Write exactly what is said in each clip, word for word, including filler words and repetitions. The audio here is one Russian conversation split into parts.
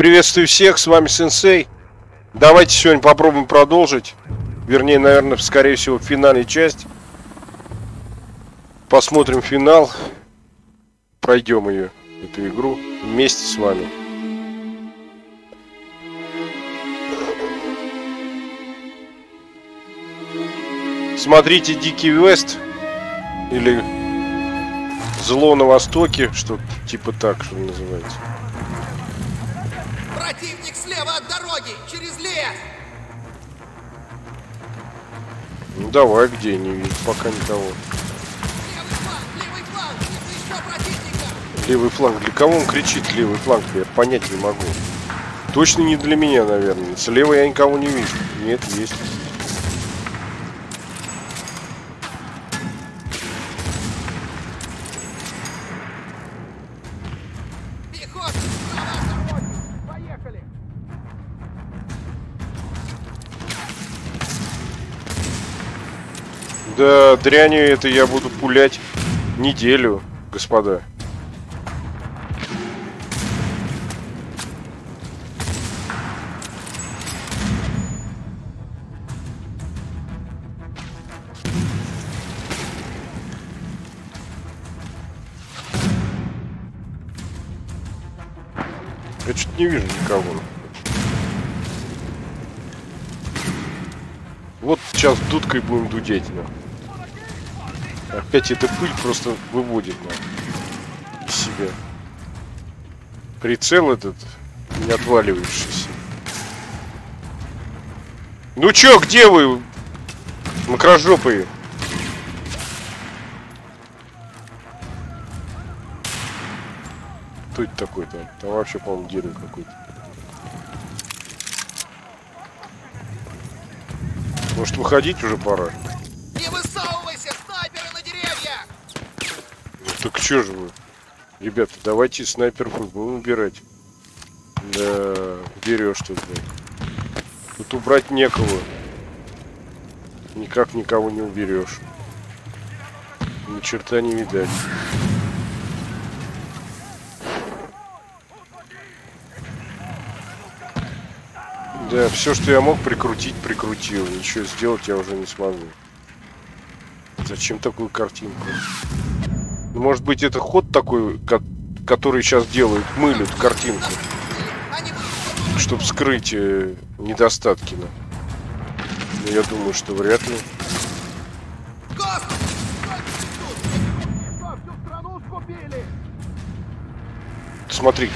Приветствую всех, с вами Сенсей. Давайте сегодня попробуем продолжить. Вернее, наверное, скорее всего, в финальной части. Посмотрим финал. Пройдем ее, эту игру, вместе с вами. Смотрите Дикий Вест или Зло на Востоке, что-то типа так, что называется. Противник слева от дороги, через лес. Ну давай, где не вижу, пока никого. Левый фланг, левый фланг, если еще противника. Левый фланг, для кого он кричит левый фланг, я понять не могу. Точно не для меня, наверное. Слева я никого не вижу. Нет, есть. Да, дрянью это я буду пулять неделю, господа. Я что-то не вижу никого. Вот сейчас дудкой будем дудеть, да. Опять эта пыль просто выводит нас из себя. Прицел этот не отваливающийся. Ну чё, где вы, макрожопые? Кто это такой-то? Там вообще, по-моему, дерево какой-то. Может, выходить уже пора? Так что же вы? Ребята, давайте снайперку будем убирать. Да, берешь тут. Тут убрать некого. Никак никого не уберешь. Ни черта не видать. Да, все, что я мог прикрутить, прикрутил. Ничего сделать я уже не смогу. Зачем такую картинку? Может быть, это ход такой, который сейчас делают, мылят картинку, чтобы скрыть недостатки. Но я думаю, что вряд ли. Смотри,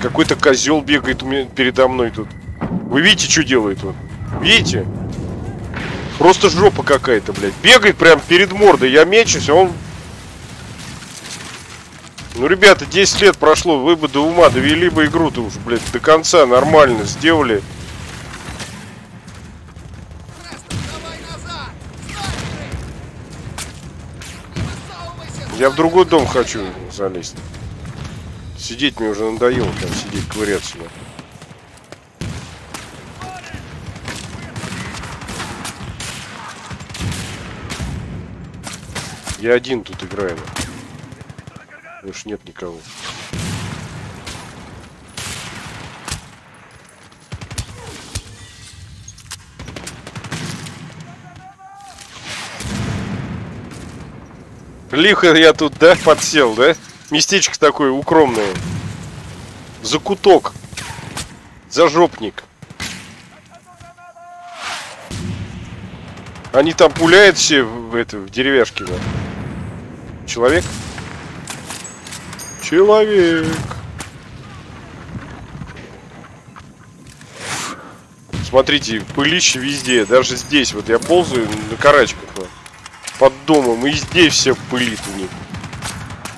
какой-то козел бегает у меня передо мной тут. Вы видите, что делает он? Видите? Просто жопа какая-то, блядь. Бегает прям перед мордой. Я мечусь, а он... Ну, ребята, десять лет прошло, вы бы до ума довели бы игру-то уж, блядь, до конца нормально сделали. Я в другой дом хочу залезть. Сидеть мне уже надоело, там сидеть, ковыряться. Я один тут играю. Уж нет никого. Лихо я тут, да, подсел, да? Местечко такое укромное. Закуток. Зажопник. Они там пуляют все в, это, в деревяшке, да? Человек? Человек. Смотрите, пылище везде. Даже здесь. Вот я ползаю на карачках. Вот, под домом. И здесь все пылит у них.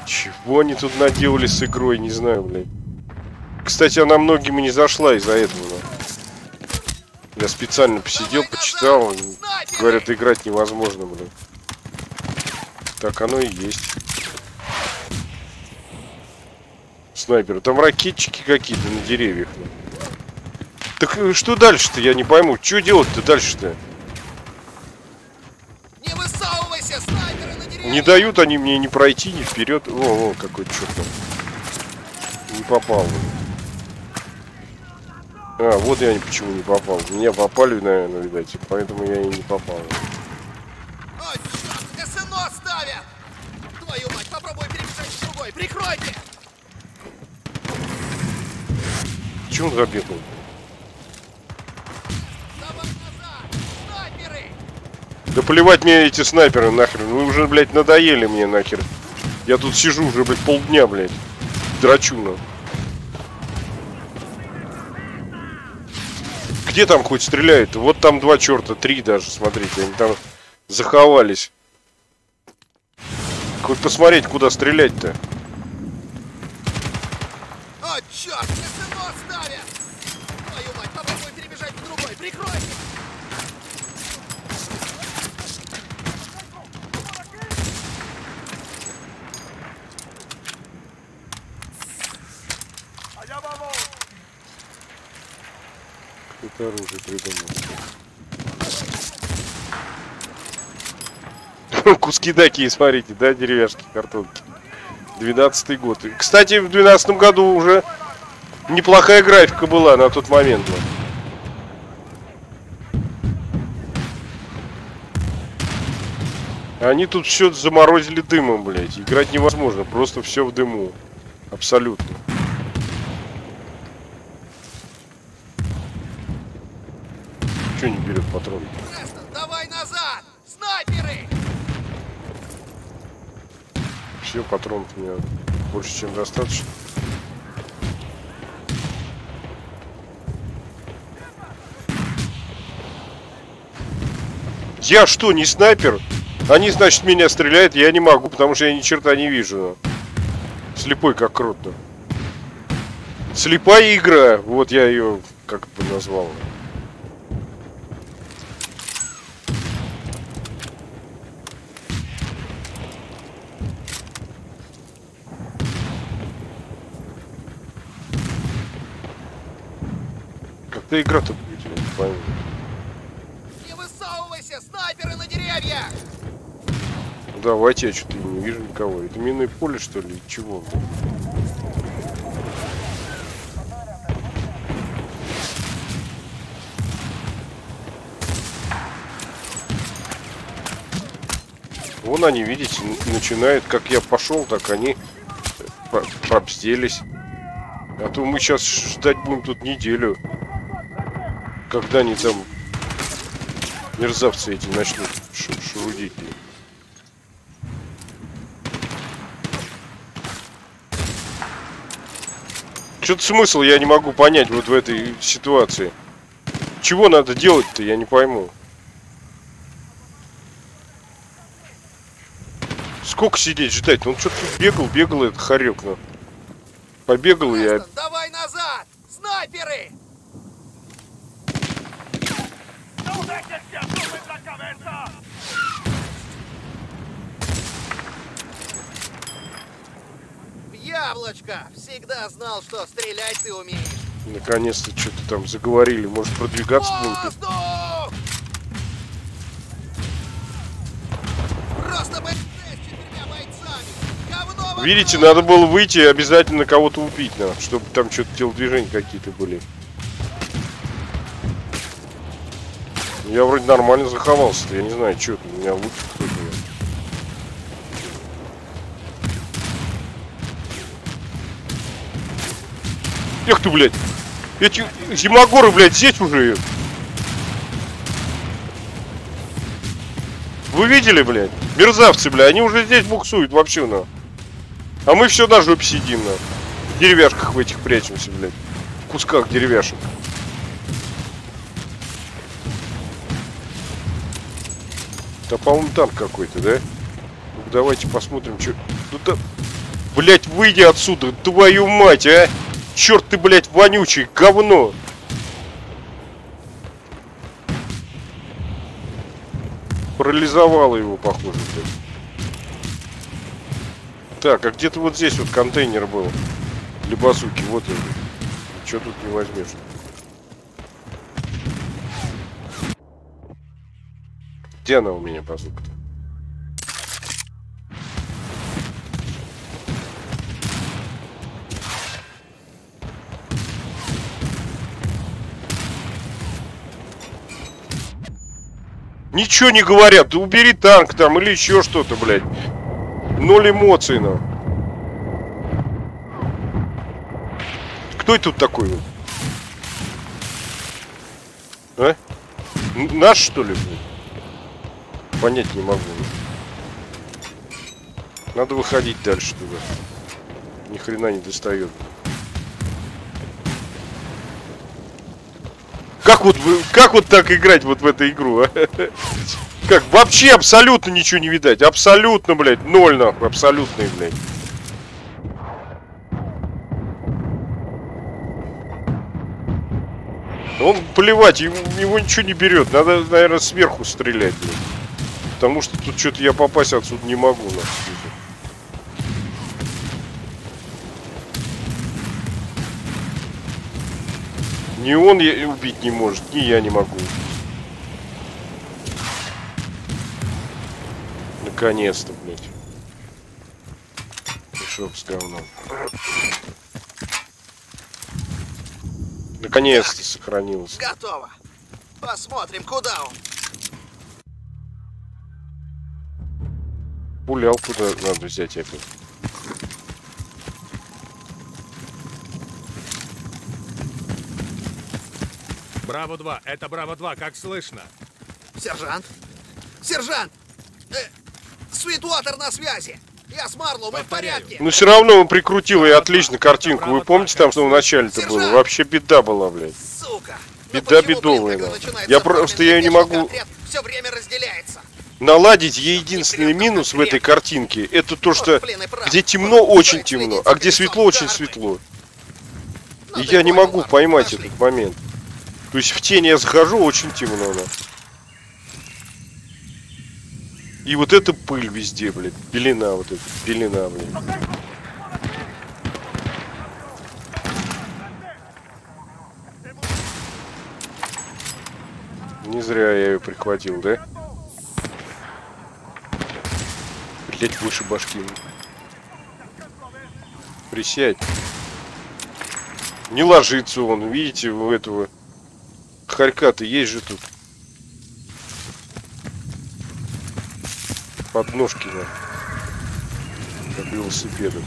Чего они тут наделали с игрой? Не знаю, блядь. Кстати, она многим и не зашла из-за этого. Да. Я специально посидел, почитал. Говорят, играть невозможно, блядь. Так оно и есть. Снайпер. Там ракетчики какие-то на деревьях. Так что дальше-то? Я не пойму. Что делать-то дальше-то? Не высовывайся, снайперы на деревьях! Не дают они мне ни пройти, ни вперед. О, о, какой черт. Не попал. А, вот я почему не попал. Меня попали, наверное, видать. Поэтому я и не попал. Ой, черт, СНО ставят! Твою мать, попробуй перебежать с другой. Прикройте! Чего он забегал? Да плевать мне эти снайперы нахрен. Вы уже, блядь, надоели мне нахер. Я тут сижу уже, блядь, полдня, блядь. Драчу на. Где там хоть стреляют? Вот там два черта, три даже, смотрите. Они там заховались. Хоть посмотреть, куда стрелять-то. О, черт, СНО ставят! Твою мать, попробуй перебежать в другой, прикрой! Это оружие придумал. Куски такие, смотрите, да, деревяшки, картонки. Двенадцатый год. Кстати, в двенадцатом году уже неплохая графика была на тот момент. Они тут все заморозили дымом, блядь. Играть невозможно, просто все в дыму. Абсолютно. Не берет патроны. Давай назад! Снайперы! Все, патронов у меня больше, чем достаточно. Я что, не снайпер? Они, значит, меня стреляют, я не могу, потому что я ни черта не вижу. Слепой как крот. Слепая игра, вот я ее как бы назвал. Игра-то будет, я не пойму. Не высовывайся, снайперы на деревьях! Ну, давайте, я что-то не вижу никого. Это минное поле, что ли? Чего? Вон они, видите, начинают, как я пошел, так они пропстелись. А то мы сейчас ждать будем тут неделю. Когда они там, мерзавцы эти, начнут шурудить. Что-то смысл я не могу понять вот в этой ситуации. Чего надо делать-то, я не пойму. Сколько сидеть ждать? Он что-то бегал, бегал, это хорек. Ну. Побегал я... Давай назад! Снайперы! Яблочко! Всегда знал, что стрелять ты умеешь. Наконец-то что-то там заговорили. Может, продвигаться будет? Просто б... Видите, надо было выйти и обязательно кого-то убить, надо, чтобы там что-то телодвижения какие-то были. Я вроде нормально заховался-то, я не знаю, что у меня лучше кто-то. Эх ты, блядь! Эти зимогоры, блядь, здесь уже! Вы видели, блядь? Мерзавцы, блядь, они уже здесь буксуют вообще, на. А мы все на жопе сидим, на. В деревяшках в этих прячемся, блядь. В кусках деревяшек. Да, по-моему, танк какой-то, да? Ну, давайте посмотрим, что... Ну, да... Блядь, выйди отсюда, твою мать, а! Черт ты, блядь, вонючий, говно! Парализовало его, похоже, блядь. Так, а где-то вот здесь вот контейнер был. Для базуки, вот он. Ничего тут не возьмешь. Где она у меня, базука-то? Ничего не говорят. Да убери танк там или еще что-то, блядь. Ноль эмоций, ну. Кто это тут такой? А? Наш, что ли, блядь? Понять не могу. Надо выходить дальше туда. Ни хрена не достает. Как вот, как вот так играть вот в эту игру, а? Как? Вообще абсолютно ничего не видать. Абсолютно, блядь. Ноль, нахуй. Абсолютный, блядь. Он, плевать, его, его ничего не берет. Надо, наверное, сверху стрелять, блядь. Потому что тут что-то я попасть отсюда не могу, нахуй. Ни он я убить не может, ни я не могу. Наконец-то, блядь. Мешок с говном. Наконец-то сохранился. Готово. Посмотрим, куда он. Пулял, куда надо взять опять. Браво-два, это Браво-два, как слышно? Сержант? Сержант! Э, Свитуатер на связи! Я с Марлоу, мы в порядке! Ну все равно он прикрутил и отлично картинку. Вы помните там, что в начале-то было? Вообще беда была, блядь. Сука! Беда бедовая. Я просто ее не могу... Все время разделяется. Наладить ей единственный минус в этой картинке, это то, что где темно, очень темно, а где светло, очень светло. И я не могу поймать этот момент. То есть в тень я захожу, очень темно, да. И вот эта пыль везде, блядь. Пелена вот эта, пелена, блядь. Не зря я ее прихватил, да? Блядь, выше башки. Присядь. Не ложится он, видите, у этого... Харька-то есть же тут. Подножки, да. Как велосипеды.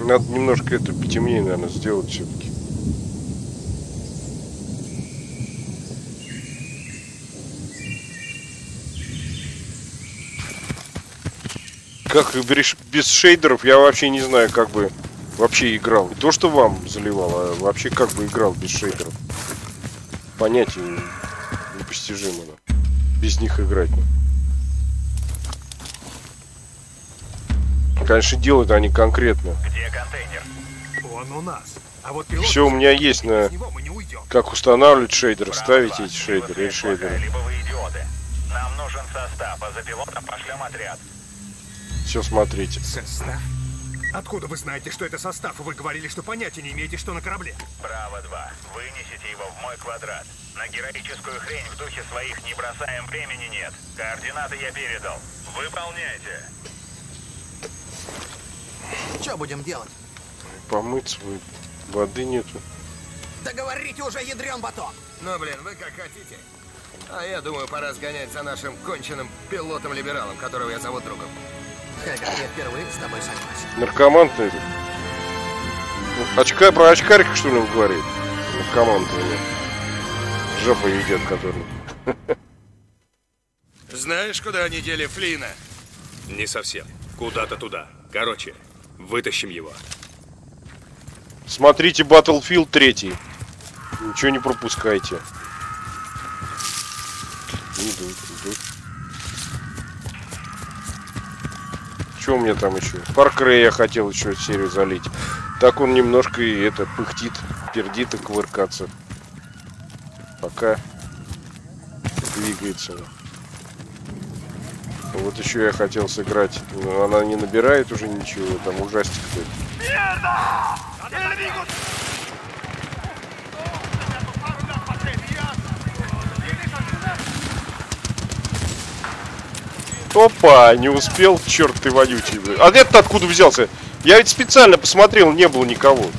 Надо немножко это потемнее, наверное, сделать все-таки. Как без шейдеров я вообще не знаю, как бы вообще играл. Не то, что вам заливал, а вообще как бы играл без шейдеров. Понятие непостижимо. Без них играть. Конечно, делают они конкретно. Где контейнер? Он у нас. А вот пилот... Все у меня есть на... Как устанавливать шейдеры, ставить эти шейдеры и шейдеры. Нам нужен состав, а за пилотом пошлем отряд. Все, смотрите. Состав? Откуда вы знаете, что это состав? Вы говорили, что понятия не имеете, что на корабле. Браво-два. Вынесите его в мой квадрат. На героическую хрень в духе своих не бросаем, времени нет. Координаты я передал. Выполняйте. Что будем делать? Помыть свой. Воды нету. Да говорите уже, ядрен батон. Ну, блин, вы как хотите. А я думаю, пора сгонять за нашим конченным пилотом-либералом, которого я зову другом. Я впервые с тобой согласен. Наркоман ты этот. Очка, про очкарика, что ли, он говорит? Наркоман ты или? Жопа идет, который. Знаешь, куда они дели Флина? Не совсем. Куда-то туда. Короче, вытащим его. Смотрите Battlefield три. Ничего не пропускайте. Идут, идут. Что у меня там еще? Far Cry я хотел еще серию залить. Так он немножко и это пыхтит, пердит и кувыркаться. Пока двигается. Вот еще я хотел сыграть. Но она не набирает уже ничего. Там ужастик какой-то. Опа, не успел, черт ты вонючий, блин. А это откуда взялся? Я ведь специально посмотрел, не было никого.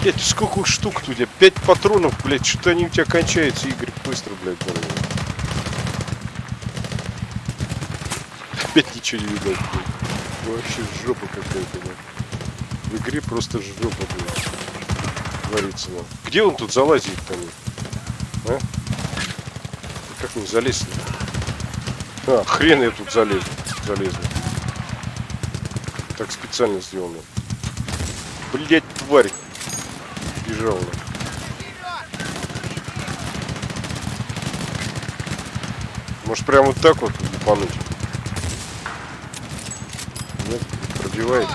Блять, сколько штук тут у тебя? Пять патронов, блять, что-то они у тебя кончаются, Игорь, быстро, блядь, дорогой. Опять ничего не видать, блядь. Вообще жопа какая-то, блядь. В игре просто жопа, блядь. Говорится вам. Где он тут залазит-то, блядь? А? Как не залезть? А, хрен я тут залезу. Залезу. Так специально сделано. Блять, тварь. Бежала. Может прям вот так вот упануть? Нет, пробивает.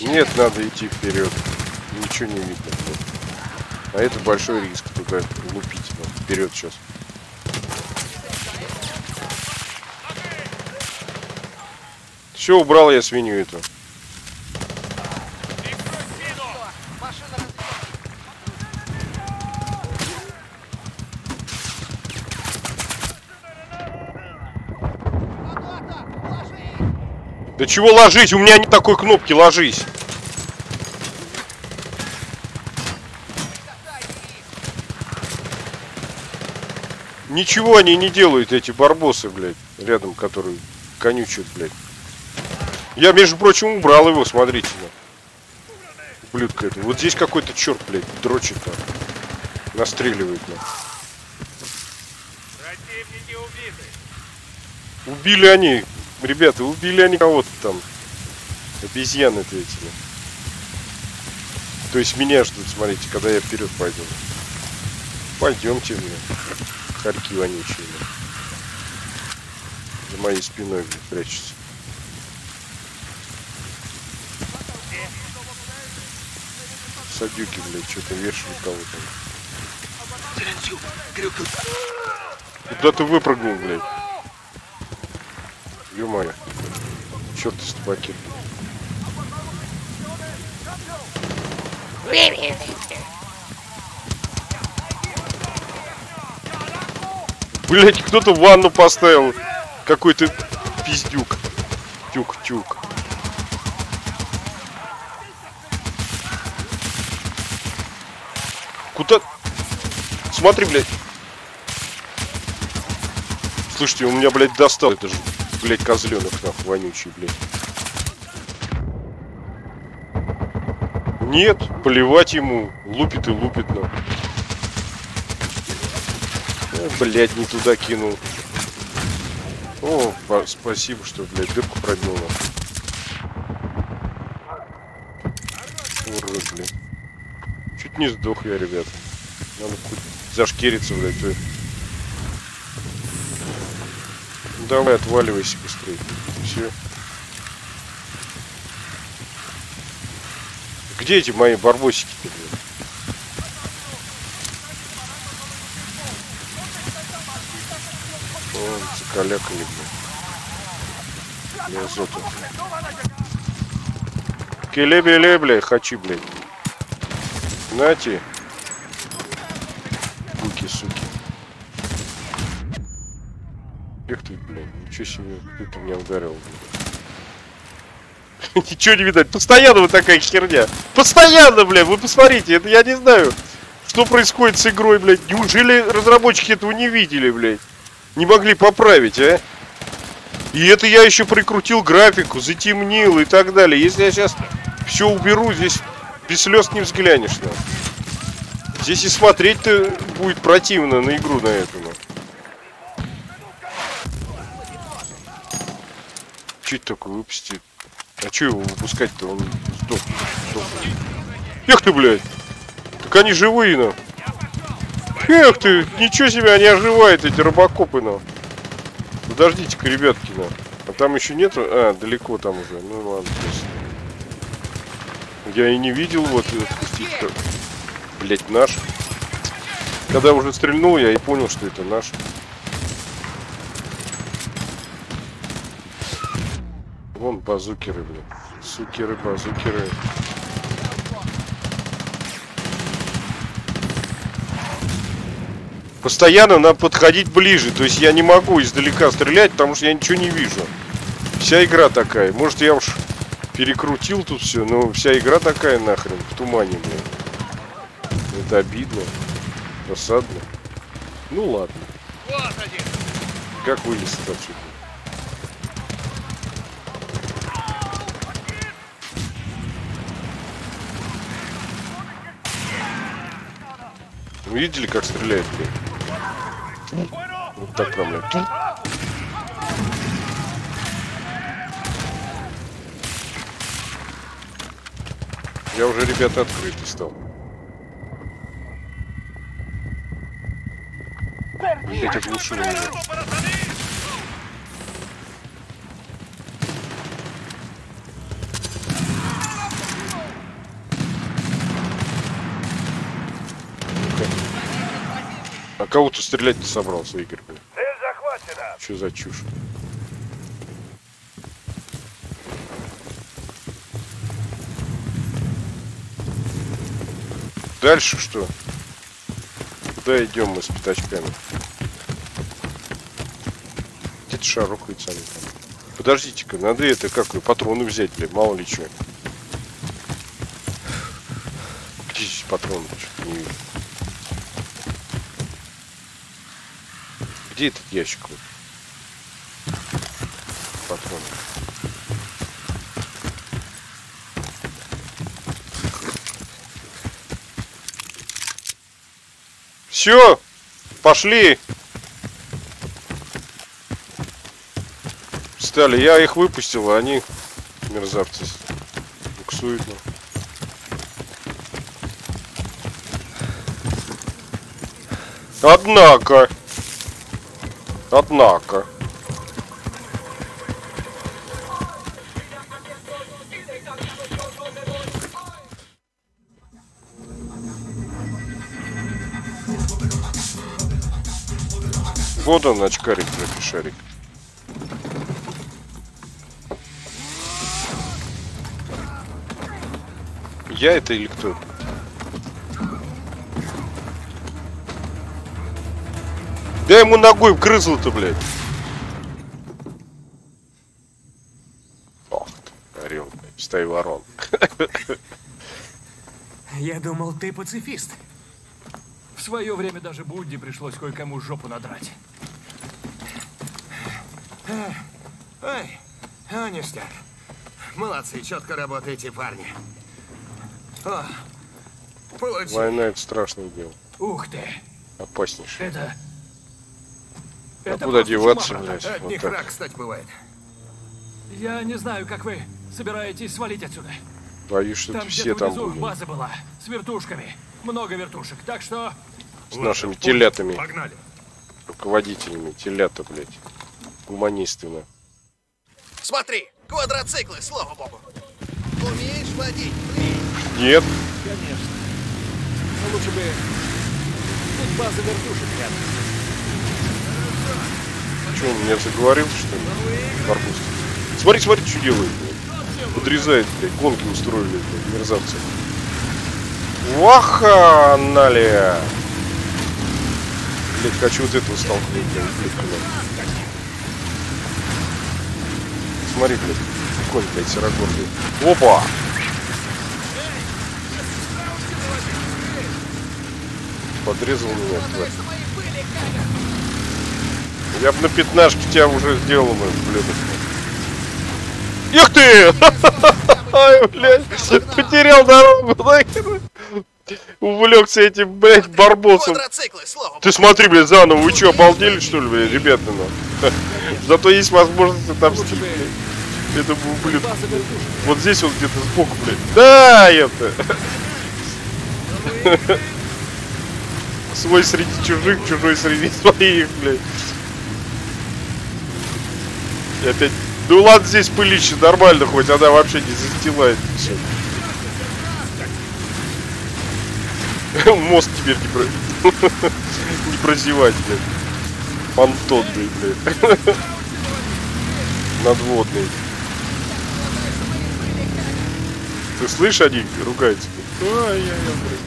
Нет, надо идти вперед. Ничего не видно. А это большой риск туда лупить. Вперед сейчас. Все, убрал я свинью эту. Да чего ложись? У меня нет такой кнопки, ложись. Ничего они не делают, эти барбосы, блядь, рядом, которые конючат, блядь. Я, между прочим, убрал его, смотрите. Блюдка это. Вот здесь какой-то черт, блядь, дрочит. Настреливает, блядь. Противники убиты. Убили они. Ребята, убили они кого-то там. Обезьяны эти. То есть меня ждут, смотрите, когда я вперед пойду. Пойдемте мне. Хорьки вонючие. За моей спиной прячется. Садюки, блядь, что-то вешали кого-то. Куда ты выпрыгнул, блядь? Ё-моё. Чёрт из табаки. Блять, кто-то ванну поставил. Какой-то пиздюк. Тюк-тюк. Куда? Смотри, блядь. Слушайте, у меня, блядь, достал. Это же, блядь, козленок нахуй вонючий, блядь. Нет, плевать ему. Лупит и лупит нам. Блядь, не туда кинул. О, спасибо, что, блядь, дырку пробила. Урод, блядь. Чуть не сдох я, ребят. Надо зашкериться, блядь. Давай, отваливайся быстрее. Все. Где эти мои барбосики-то, блядь? О, закаляка не было. Я зотов. Келебеле, блядь, хочу, блядь. Нати. Буки, суки. Эх ты, блин, ничего себе, ты меня ударил, блин. Ничего не видать, постоянно вот такая херня. Постоянно, блин, вы посмотрите, это я не знаю, что происходит с игрой, блядь. Неужели разработчики этого не видели, блядь? Не могли поправить, а? И это я еще прикрутил графику, затемнил и так далее. Если я сейчас все уберу, здесь без слез не взглянешь, на. Здесь и смотреть-то будет противно на игру на эту, на. Чуть только выпустит. А че его выпускать-то? Он сдох. сдох. Эх ты, блядь! Так они живые, на. Эх ты! Ничего себе, они оживают, эти робокопы, на. Подождите-ка, ребятки, на. А там еще нету? А, далеко там уже. Ну ладно, просто. Я и не видел, вот, отпустить-то. Блядь, наш. Когда уже стрельнул, я и понял, что это наш. Вон базукеры, блядь. Сукеры, базукеры. Постоянно надо подходить ближе. То есть я не могу издалека стрелять, потому что я ничего не вижу. Вся игра такая. Может, я уж перекрутил тут все, но вся игра такая нахрен. В тумане, блин. Это обидно. Досадно. Ну ладно. Вот один. Как вылез отсюда? Вы видели, как стреляет? Блин? Вот так нам. Я уже, ребята, открытый стал. Блять, оглушил меня. А кого-то стрелять-то собрался, Игорь, блин. Что за чушь? Дальше что? Куда идем мы с пятачками? Где-то шарукаются они там. Подождите-ка, надо это как вы патроны взять, блин, мало ли что. Где здесь патроны? Что-то не вижу. Где этот ящик? Патроны. Все, пошли. Стали, я их выпустил, а они, мерзавцы, буксуют. Однако. Однако. Вот он, очкарик, шарик. Я это или кто? Да ему ногой вгрызло-то, блядь. Ох ты, орел, блядь, стай ворон. Я думал, ты пацифист. В свое время даже Будде пришлось кое-кому жопу надрать. Ай, а, ништяк. Молодцы, четко работаете, парни. О, получи. Война — это страшное дело. Ух ты. Опаснейшее. Это... А это куда деваться, блядь? От вот них так. Рак, кстати, бывает. Я не знаю, как вы собираетесь свалить отсюда. Боюсь, что там, это все там были. База была с вертушками. Много вертушек, так что... С нашими телятами. Погнали. Руководителями телята, блядь. Гуманистами. Смотри, квадроциклы, слава богу. Умеешь водить? Нет. Конечно. Но лучше бы... Тут база вертушек рядом. Что, он меня заговорил, что ли? Арбуз. Смотри, смотри, что делает. Блядь. Подрезает, блядь. Гонки устроили, блядь, мерзавцы. Ваханаля! Блядь, хочу вот этого столкнуть. Смотри, блядь. Конь, блядь, сирогор, блядь. Опа! Подрезал меня, тварь. Я бы на пятнашке тебя уже сделал, мой ублюдок. Их ты! Ай, блядь, потерял дорогу, нахер. Увлекся этим, блядь, барбосом. Ты смотри, блядь, заново, вы что, обалдели, что ли, блядь, ребята, ну? Зато есть возможность отомстить. Это был ублюдок. Вот здесь вот где-то сбоку, блядь. Да, это. Свой среди чужих, чужой среди своих, блядь. И опять... Ну ладно, здесь пылище нормально, хоть она вообще не застилает ничего. Мост теперь не прозевать, блядь. Понтонный, блядь. Надводный. Ты слышишь, они ругаются? Ай-яй-яй, блядь.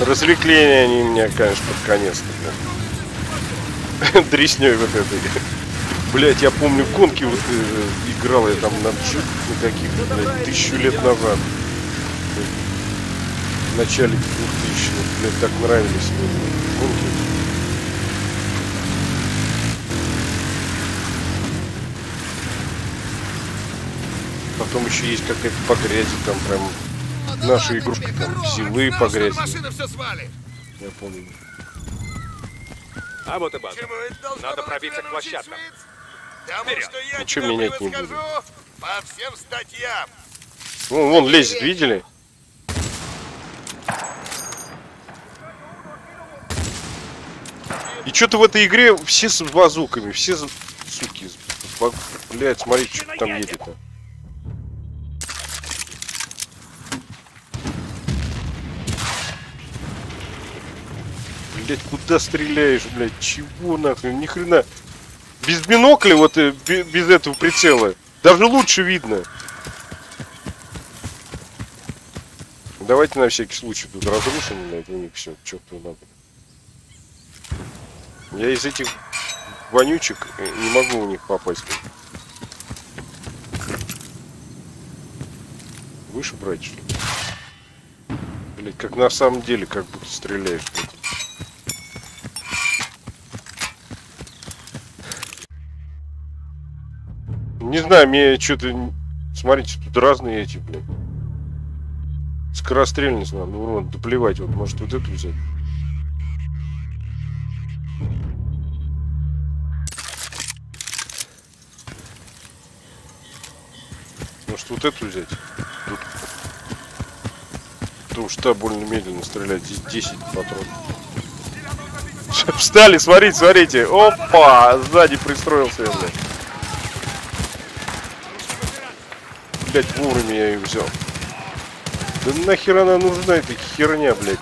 Развлекления они меня, конечно, под конец-то. Дресней вот этой. Блять, я помню, гонки вот играл я там на джип на каких-то, блядь, тысячу лет назад. В начале двухтысячных, блядь, так нравились мне гонки. Потом еще есть какая-то по грязи, там прям ну, наши да, игрушки, там корова, силы по грязи. Я помню. А вот и база. Надо пробиться к площадкам. Ничего менять не буду. По всем статьям. Вон, вон лезет, видели? И что-то в этой игре все с базуками, все суки. Блядь, смотрите, что там едет-то. Блять, куда стреляешь, блять? Чего нахрен? Ни хрена. Без бинокля, вот без этого прицела, даже лучше видно. Давайте на всякий случай тут разрушим, блядь, у них все, чёрт его надо. Я из этих вонючек не могу у них попасть. Выше брать, что ли? Блять, как на самом деле, как будто стреляешь, блядь. Не знаю, мне что-то... Смотрите, тут разные эти, блядь. Скорострельность надо, ну, урон, да плевать, вот, может, вот эту взять. Может, вот эту взять? Тут... Потому что больно медленно стрелять, здесь десять патронов. Встали, смотрите, смотрите. Опа, сзади пристроился я, блядь. Блять, вовремя я ее взял. Да нахер она нужна, эта херня, блядь.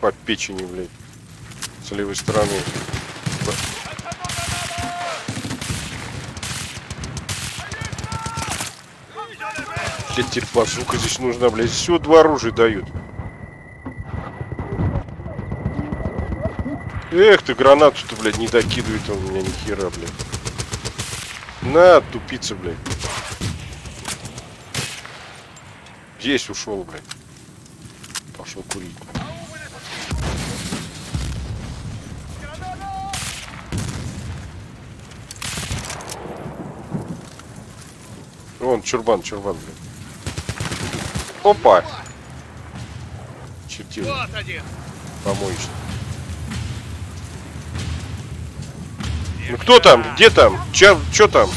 По печени, блядь. С левой стороны. Блять, тебе базука здесь нужна, блядь. Все, два оружия дают. Эх ты, гранату-то, блядь, не докидывает он меня ни хера, блядь. На, тупица, блядь. Здесь ушел, блядь. Пошел курить. Вон, чурбан, чурбан, блядь. Опа! Чертил. Помоечный. Ну кто там? Где там? Че, че там?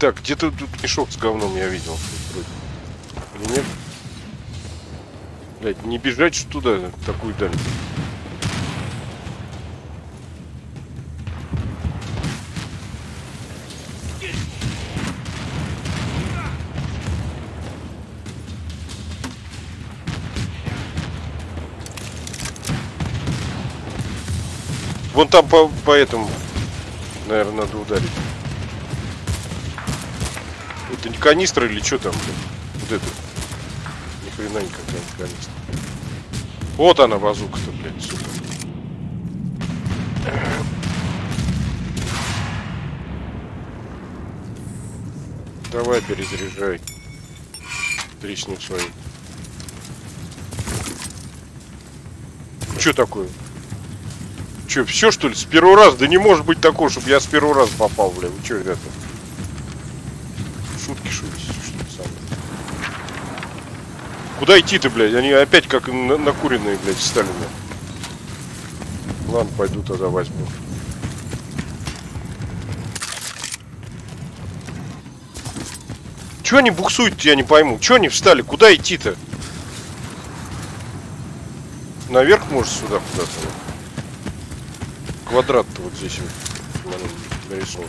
Так, где-то тут мешок с говном я видел. Или нет? Блять, не бежать что туда, такую даль. Вон там по, по этому, наверное, надо ударить. Это не канистра или что там? Вот это. Ни хрена никакая не канистра. Вот она, базука-то, блядь, сука. Давай перезаряжай. Тресни свои. Что такое? Че, все что ли? С первого раза? Да не может быть такого, чтобы я с первого раза попал, бля. Вы че, ребята? Шутки шутите, что ли, сам? Куда идти-то, блядь? Они опять как на накуренные, блядь, стали. Ладно, пойду тогда возьму. Че они буксуют-то, я не пойму. Че они встали? Куда идти-то? Наверх, может, сюда куда-то? Квадрат-то вот здесь вот нарисован.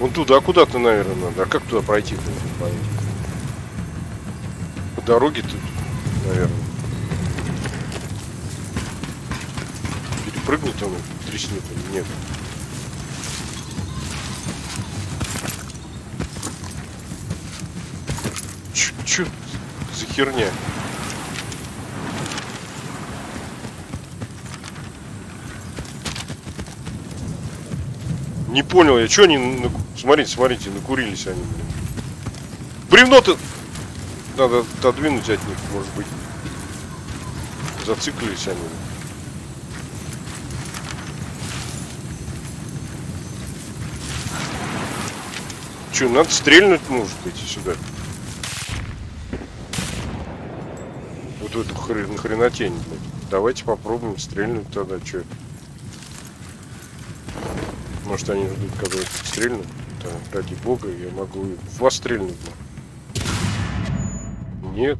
Вон туда, а куда-то, наверное, надо. А как туда пройти-то? По дороге тут, наверное. прыгал там трясник, нет. Ч, ч за херня? Не понял я, что они... На... Смотрите, смотрите, накурились они. Бревно-то... Надо отодвинуть от них, может быть. Зациклились они. Че, надо стрельнуть, может быть, сюда. Вот эту хрен, хренотень. Давайте попробуем стрельнуть тогда, че. Может, они ждут, когда я стрельну. Да, ради бога, я могу в вас стрельнуть. Нет.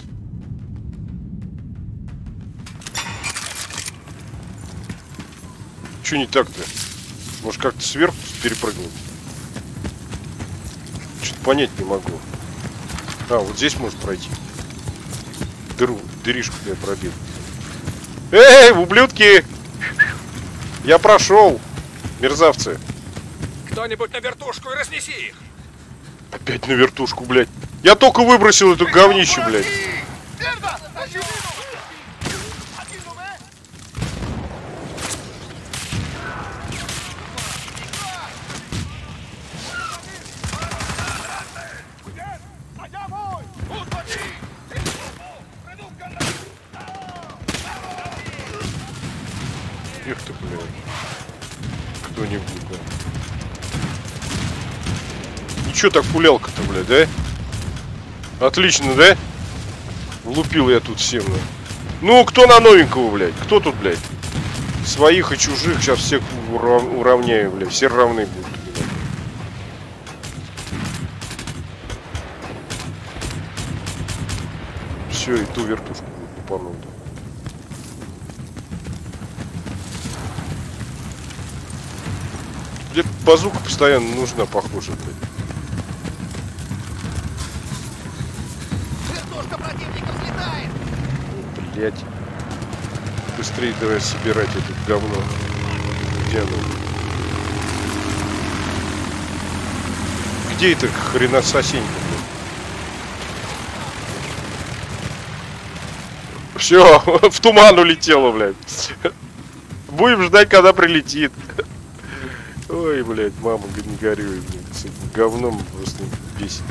Че не так-то? Может, как-то сверху перепрыгнуть? Что-то понять не могу. А, вот здесь может пройти. Дыру, дыришку я пробил. Эй, ублюдки! Я прошел! Мерзавцы! Кто-нибудь на вертушку и разнеси их! Опять на вертушку, блядь! Я только выбросил эту говнищу, блядь! Их ты, блядь! Кто-нибудь, да? Ну чё так пулялка-то, блядь, да? Отлично, да? Лупил я тут всем. Ну, кто на новенького, блядь? Кто тут, блядь? Своих и чужих сейчас всех урав... уравняю, блядь. Все равны будут. Блядь. Все, и ту вертушку попану. Мне базука постоянно нужна, похоже, блядь. Быстрее давай собирать это говно. Где оно? Где это хренососенька? Все, в туман улетело, блядь. Будем ждать, когда прилетит. Ой, блядь, мама, не горюй, блядь. С этим говном просто бесит.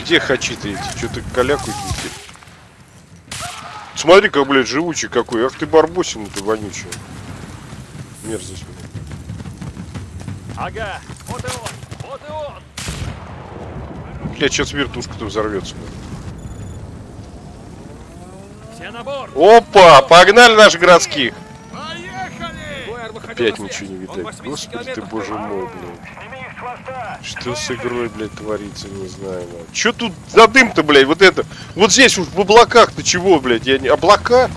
Где хачи-то эти? Что-то калякают? Смотри, как, блядь, живучий какой. Ах ты, барбосин, ты вонючий. Мерзость. Ага, вот и он, вот и он. Блядь, сейчас вертушка-то взорвется. Все на борт. Опа, погнали наших городских. Поехали. Опять ничего не видать. Господи ты, боже мой, блядь. Что с игрой, блядь, творится, не знаю. Блядь. Чё тут за дым-то, блядь, вот это? Вот здесь уж в облаках-то чего, блядь? Я не... Облака?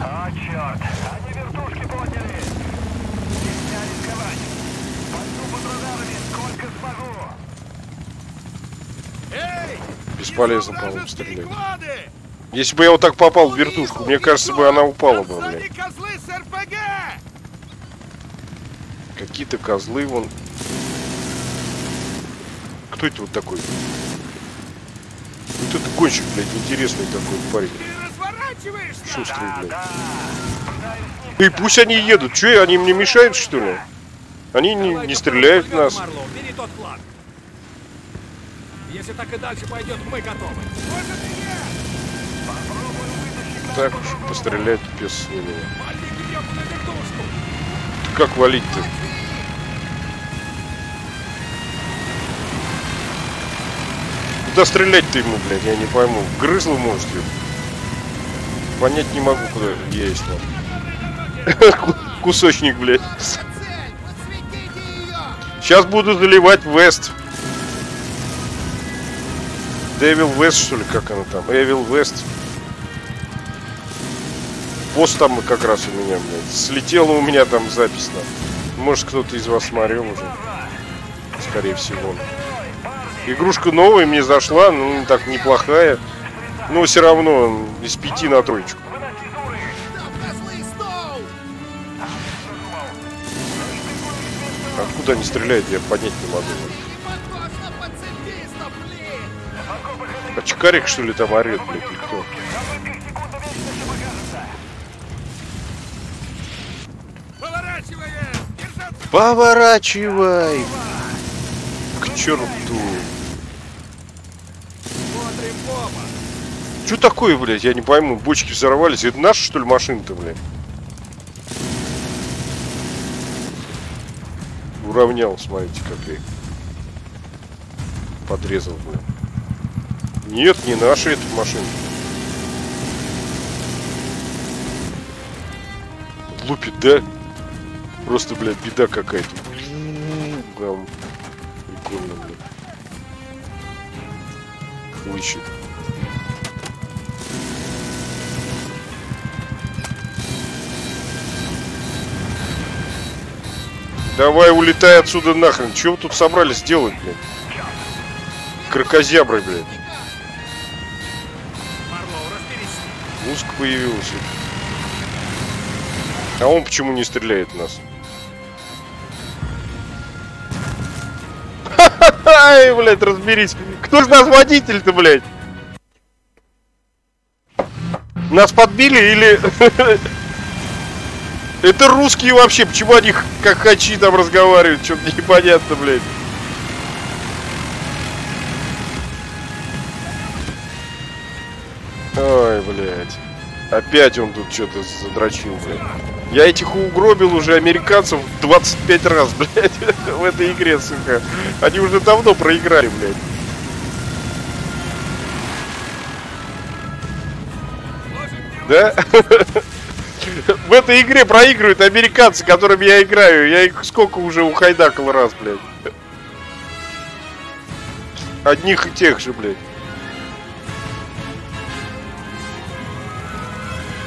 О, чёрт. Они вертушки подняли. Нельзя рисковать. Пойду под радарами, сколько смогу. Эй! Бесполезно, по-моему, стрелять. Если бы я вот так попал в вертушку, мне кажется, бы она упала бы, блядь. Какие-то козлы, вон... Кто это вот такой? Вот это гонщик, блядь, интересный такой парень. Шустрый, блядь. Да и пусть они едут. Че, они мне мешают, что ли? Они не, не стреляют в нас. Если так и дальше пойдет, мы готовы. Так уж пострелять пес с ними. Как валить-то? Куда стрелять-то ему, блядь, я не пойму. Грызло, может, его. Понять не могу, куда я есть. Кусочник, блядь. Сейчас буду заливать Вест. Devil West, что ли, как она там? Evil West. Пост там как раз у меня, блядь. Слетела у меня там запись. Там. Может, кто-то из вас смотрел уже. Скорее всего. Игрушка новая, мне зашла, ну так неплохая. но все равно из пяти на троечку. Откуда они стреляют, я поднять не могу. А чекарик, что ли, там орет, блядь, или кто? Поворачивай! К черту! Что такое, блядь? Я не пойму. Бочки взорвались. Это наша, что ли, машина-то, блядь? Уравнял, смотрите, как я подрезал, блядь. Нет, не наша эта машина. Лупит, да? Просто, блядь, беда какая-то. Прикольно, блядь. Хлыщет. Давай, улетай отсюда нахрен. Чего вы тут собрались делать, блядь? Кракозябры, блядь. Музыка появилась. А он почему не стреляет в нас? Ха-ха-ха, блядь, разберись. Кто же нас водитель-то, блядь? Нас подбили или... Это русские вообще, почему они как хачи там разговаривают? Что-то непонятно, блядь. Ой, блядь. Опять он тут что-то задрочил, блядь. Я этих угробил уже американцев двадцать пять раз, блядь, в этой игре, сука. Они уже давно проиграли, блядь. Да? В этой игре проигрывают американцы, которыми я играю. Я их сколько уже ухайдакал раз, блядь. Одних и тех же, блядь.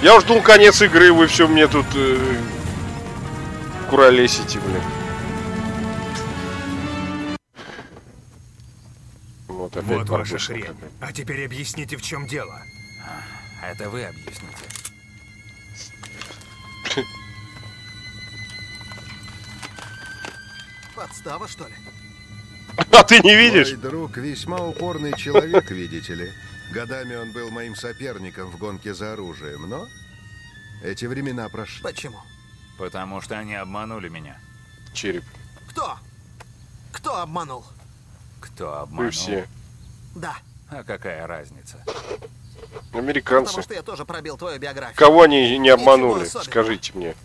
Я уж жду конец игры, и вы все мне тут э, куролесите, блин. Вот, опять вот ваша хрень. Какая. А теперь объясните, в чем дело. Это вы объясните. Подстава, что ли? А ты не видишь? Мой друг весьма упорный человек, видите ли. Годами он был моим соперником в гонке за оружием, но эти времена прошли. Почему? Потому что они обманули меня. Череп. Кто? Кто обманул? Кто обманул? Мы все. Да. А какая разница? Американцы. Потому что я тоже пробил твою биографию. Кого они не обманули? Скажите мне.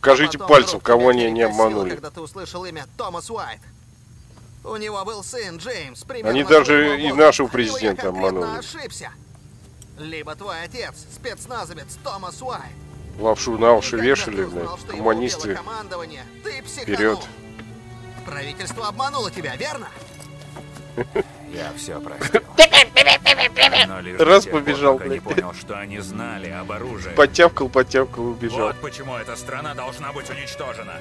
Скажите пальцем, кого они не обманули. Когда ты услышал имя Томас Уайт. У него был сын Джеймс. Они даже и нашего президента обманули. Ошибся. Либо твой отец, спецназовец Томас Уайт. Лапшу на уши вешали, блядь, коммунисты. Вперед. Правительство обмануло тебя, верно? Я все простил. Раз побежал, блядь. Я понял, что они знали об оружии. Подтявкал, подтявкал, убежал. Вот почему эта страна должна быть уничтожена.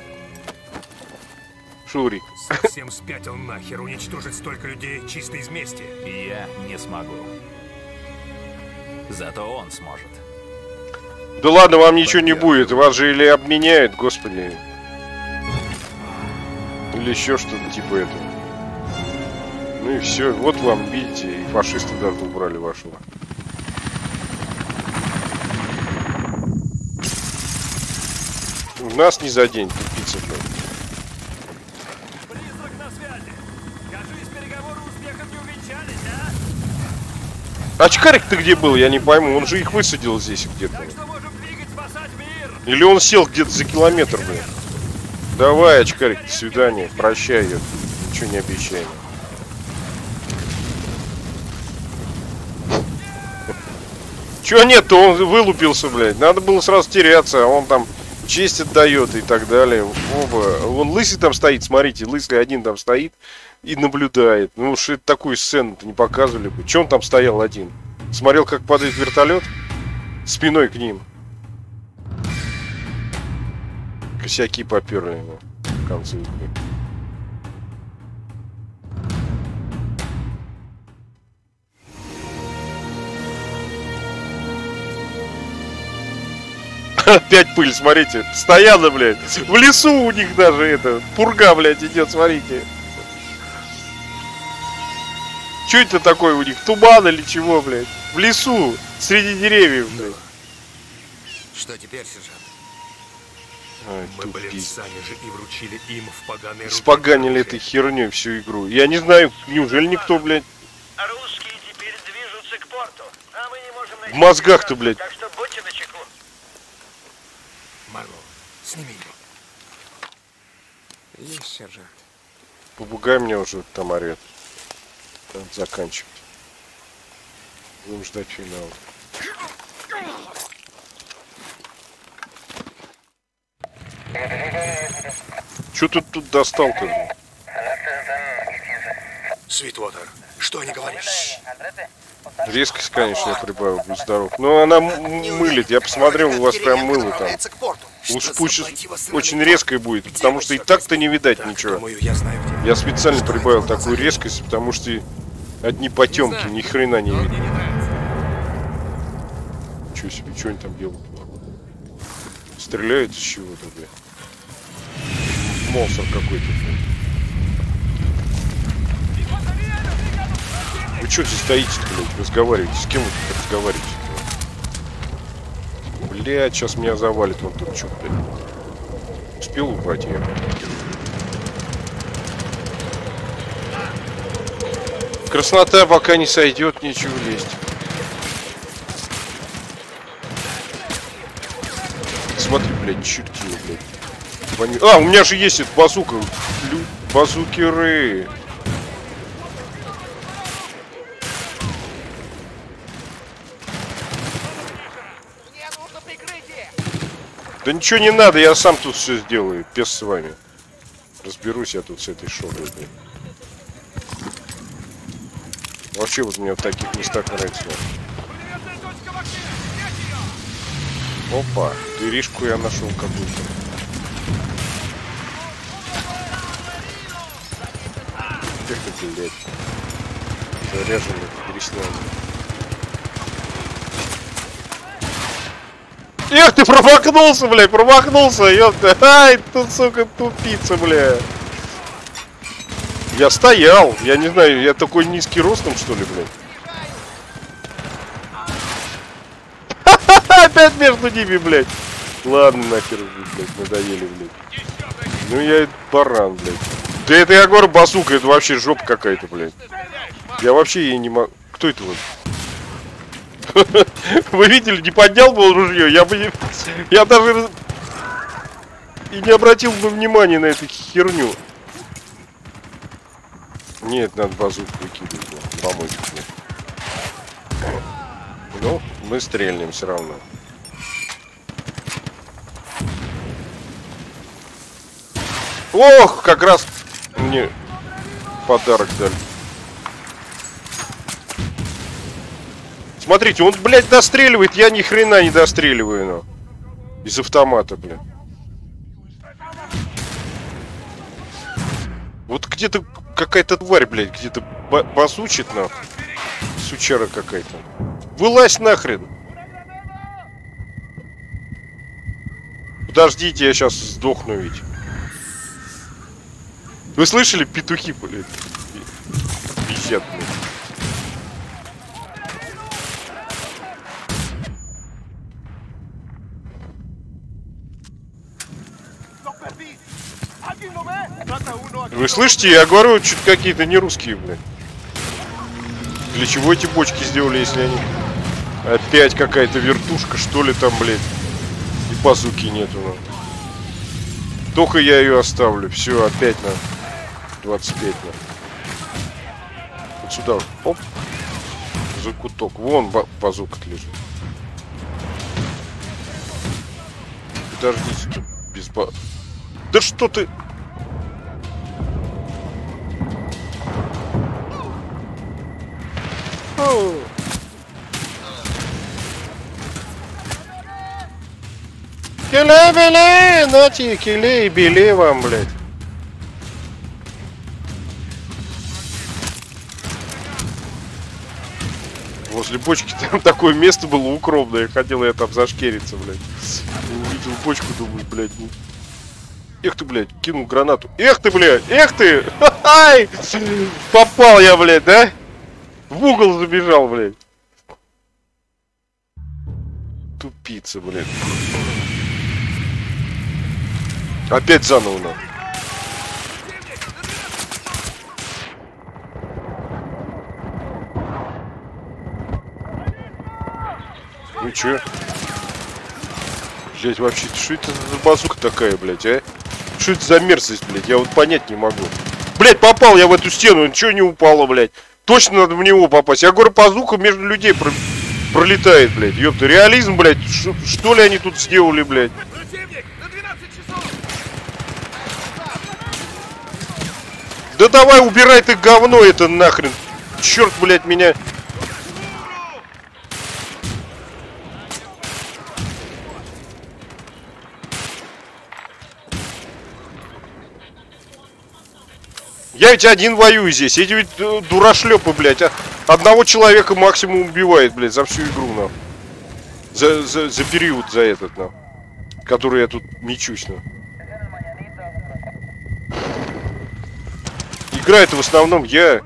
Шурик. Совсем спятил нахер, уничтожить столько людей чисто из мести. Я не смогу. Зато он сможет. Да ладно, вам ничего не будет. Вас же или обменяют, господи. Или еще что-то типа этого. Ну и все. Вот вам, видите, и фашисты даже убрали вашего. У нас не за день тупица, блядь. А чкарик ты где был? Я не пойму. Он же их высадил здесь где-то. Или он сел где-то за километр, блин. Давай, очкарик, до свидания. Прощай ее. Ничего не обещай. Чего нет-то? Он вылупился, блядь. Надо было сразу теряться. А он там честь отдает и так далее. Оба. Он лысый там стоит, смотрите. Лысый один там стоит. И наблюдает. Ну уж это такую сцену-то не показывали бы. Че он там стоял один? Смотрел, как падает вертолет? Спиной к ним. Косяки поперли его в конце игры. Опять пыль, смотрите. Постоянно, блядь. В лесу у них даже это. Пурга, блядь, идет, смотрите. Что это такое у них? Туман или чего, блядь? В лесу, среди деревьев, блядь. Что теперь, сержант? Ай, мы были сами же и вручили им в поганые руки. Споганили этой херней всю игру. Я не знаю, неужели никто, блядь. Русские теперь движутся к порту, а мы не можем найти. В мозгах-то, блядь. Так что будьте начеку. Марло, сними его. Есть, сержант. Попугай мне уже там орет. Там заканчивать. Будем ждать финала. Чё ты тут достал-то? Свитвотер, что они говорят? Резкость, конечно, я прибавил, будь здоров. Но она мылит, я посмотрел, у вас прям мыло там. Уж пусть очень резкой будет, потому что и так-то не видать ничего. Я специально прибавил такую резкость, потому что одни потемки, ни хрена не видно. Чё себе, чё они там делают? Стреляют из чего-то, бля. Монстр какой-то. Вы что здесь стоите-то, блядь? Разговариваете? С кем вы тут разговариваете-то? Блядь, сейчас меня завалит вон тут что-то, блядь. Успел убрать ее? Краснота пока не сойдет, нечего лезть. Смотри, блядь, черти, блядь. Вон... А, у меня же есть эта базука. Лю... Базукеры. Мне нужно прикрытие. Да ничего не надо, я сам тут все сделаю. Пес с вами. Разберусь я тут с этой шоблой. Вообще вот мне в таких местах нравится. Опа, дыришку я нашел какую-то. Тех ты, блядь. Заряженный, переснял. Эх, ты промахнулся, блядь, промахнулся, ёпта. Ай, тут, сука, тупица, блядь. Я стоял, я не знаю, я такой низкий ростом, что ли, блядь. Опять между ними, блядь. Ладно, нахер, блядь, надоели, блядь. Ну я баран, блядь. Да это я говорю, базука, это вообще жопа какая-то, блядь. Я вообще ей не могу. Кто это вот? Вы видели, не поднял бы он ружье, я бы не... Я даже и не обратил бы внимания на эту херню. Нет, надо базуку выкидывать, помочь. Ну, мы стрельнем все равно. Ох, как раз мне подарок дали. Смотрите, он, блядь, достреливает, я ни хрена не достреливаю, но. Из автомата, блядь. Вот где-то какая-то тварь, блядь, где-то базучит нахуй. Сучара какая-то. Вылазь нахрен. Подождите, я сейчас сдохну ведь. Вы слышали? Петухи, блядь. Пиздец, блядь. Вы слышите? Я говорю, чуть какие-то не русские, блядь. Для чего эти бочки сделали, если они... Опять какая-то вертушка, что ли, там, блядь. И базуки нету. Ну. Только я ее оставлю. Все, опять на двадцать пять. На. Вот сюда. Оп. Закуток. Вон базука лежит. Подождите тут без ба... Да что ты... Килей-белей, нати, килей-белей вам, блядь. Возле бочки там такое место было укромное, я хотел я там зашкериться, блядь. увидел бочку, думаю, блядь, ну... Эх ты, блядь, кинул гранату. Эх ты, блядь, эх ты! Ха-хай! Попал я, блядь, да? В угол забежал, блядь. Тупица, блядь. Опять заново надо. Ну чё? Блять, вообще, что это за базука такая, блядь, а? Что это за мерзость, блядь? Я вот понять не могу. Блядь, попал я в эту стену, ничего не упало, блядь. Точно надо в него попасть. Я говорю, базука между людей про... пролетает, блядь. Ёпта, реализм, блядь. Ш... Что ли они тут сделали, блядь? Да давай, убирай ты говно это нахрен. Черт, блядь, меня... Я ведь один воюю здесь, эти ведь э, дурашлепы, блядь, а? Одного человека максимум убивает, блядь, за всю игру, нам. За, за, за период, за этот, нам. Который я тут мечусь, нам. Играет-то в основном я...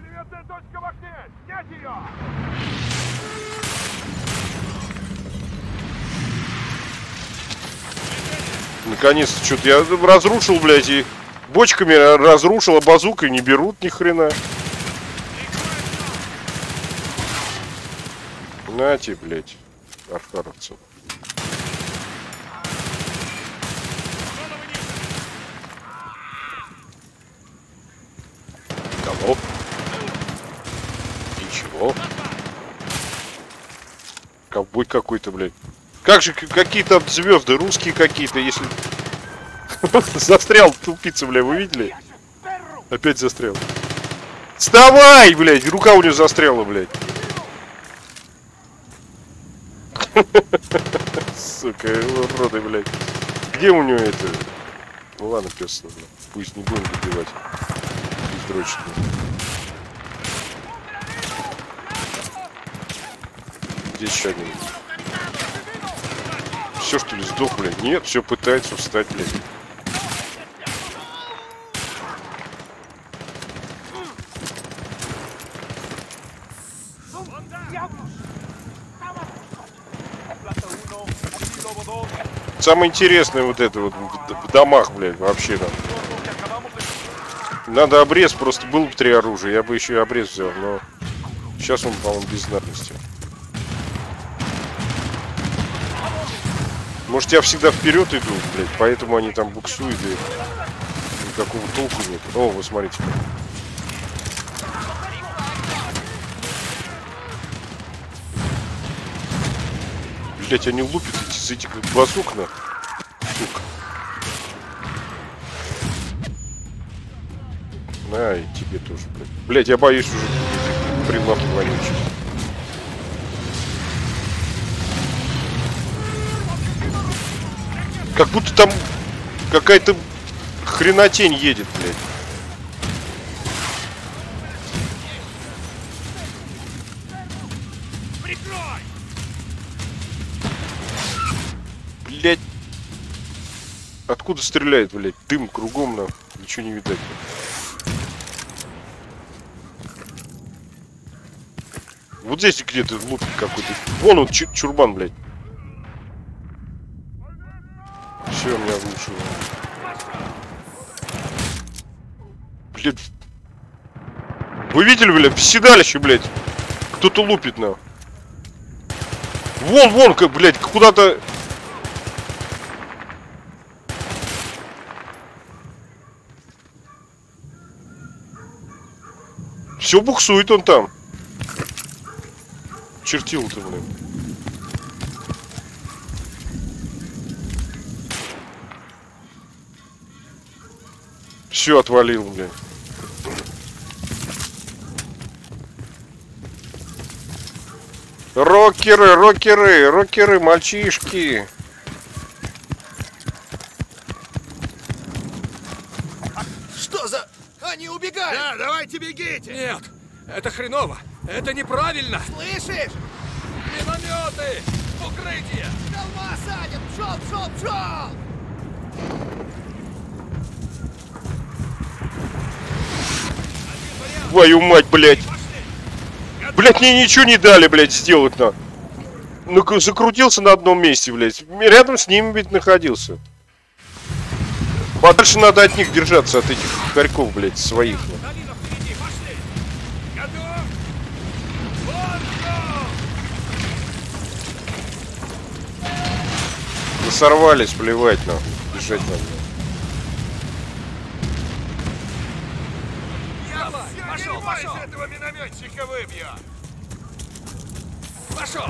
Наконец-то, что-то я разрушил, блядь, и... Бочками разрушил, а базукой не берут ни хрена. Нате, блядь, архаровцев. Кого? Ничего. Ковбой какой-то, блядь. Как же какие-то звезды, русские какие-то, если... Застрял, тупица, бля, вы видели? Опять застрял. Вставай, блядь! Рука у нее застряла, блядь. Сука, уроды, блядь. Где у нее это? Ну ладно, пес, ладно. Пусть не будем добивать. Пусть дрочит. Где еще один? Все, что ли, сдох, блядь? Нет, все пытается встать, блядь. Самое интересное вот это вот в домах, блядь, вообще там. Надо обрез, просто было бы три оружия, я бы еще и обрез взял, но сейчас он, по-моему, без надобности. Может, я всегда вперед иду, блядь, поэтому они там буксуют и никакого толку нет. О, вы смотрите. Блять, они лупят из этих базук, на. Сука. На, и тебе тоже, блядь. Блять, я боюсь уже прилавки вонючие. Как будто там какая-то хренотень едет, блядь. Блять, откуда стреляет, блядь? Дым кругом, нам ничего не видать. Вот здесь где-то лупит какой-то. Вон он чур чурбан, блядь. Все, у меня лучше. Блядь, вы видели, блядь, в седалище, блядь? Кто-то лупит, нам. Вон, вон, как, блядь, куда-то. Все буксует он там. Чертил-то, блин. Все отвалил, блин. Рокеры, рокеры, рокеры, мальчишки. Да, давайте бегите! Нет, это хреново, это неправильно! Слышишь? Минометы! в укрытие! Колма садит! Джоп, джоп, джоп! Твою мать, блядь! Блядь, мне ничего не дали, блядь, сделать-то. Ну, закрутился на одном месте, блядь. Рядом с ними, ведь, находился. Подальше надо от них держаться, от этих хорьков, блядь, своих. Да сорвались, плевать нам. Бежать надо. Пошел, пошел! Этого минометчика выбью! Пошел!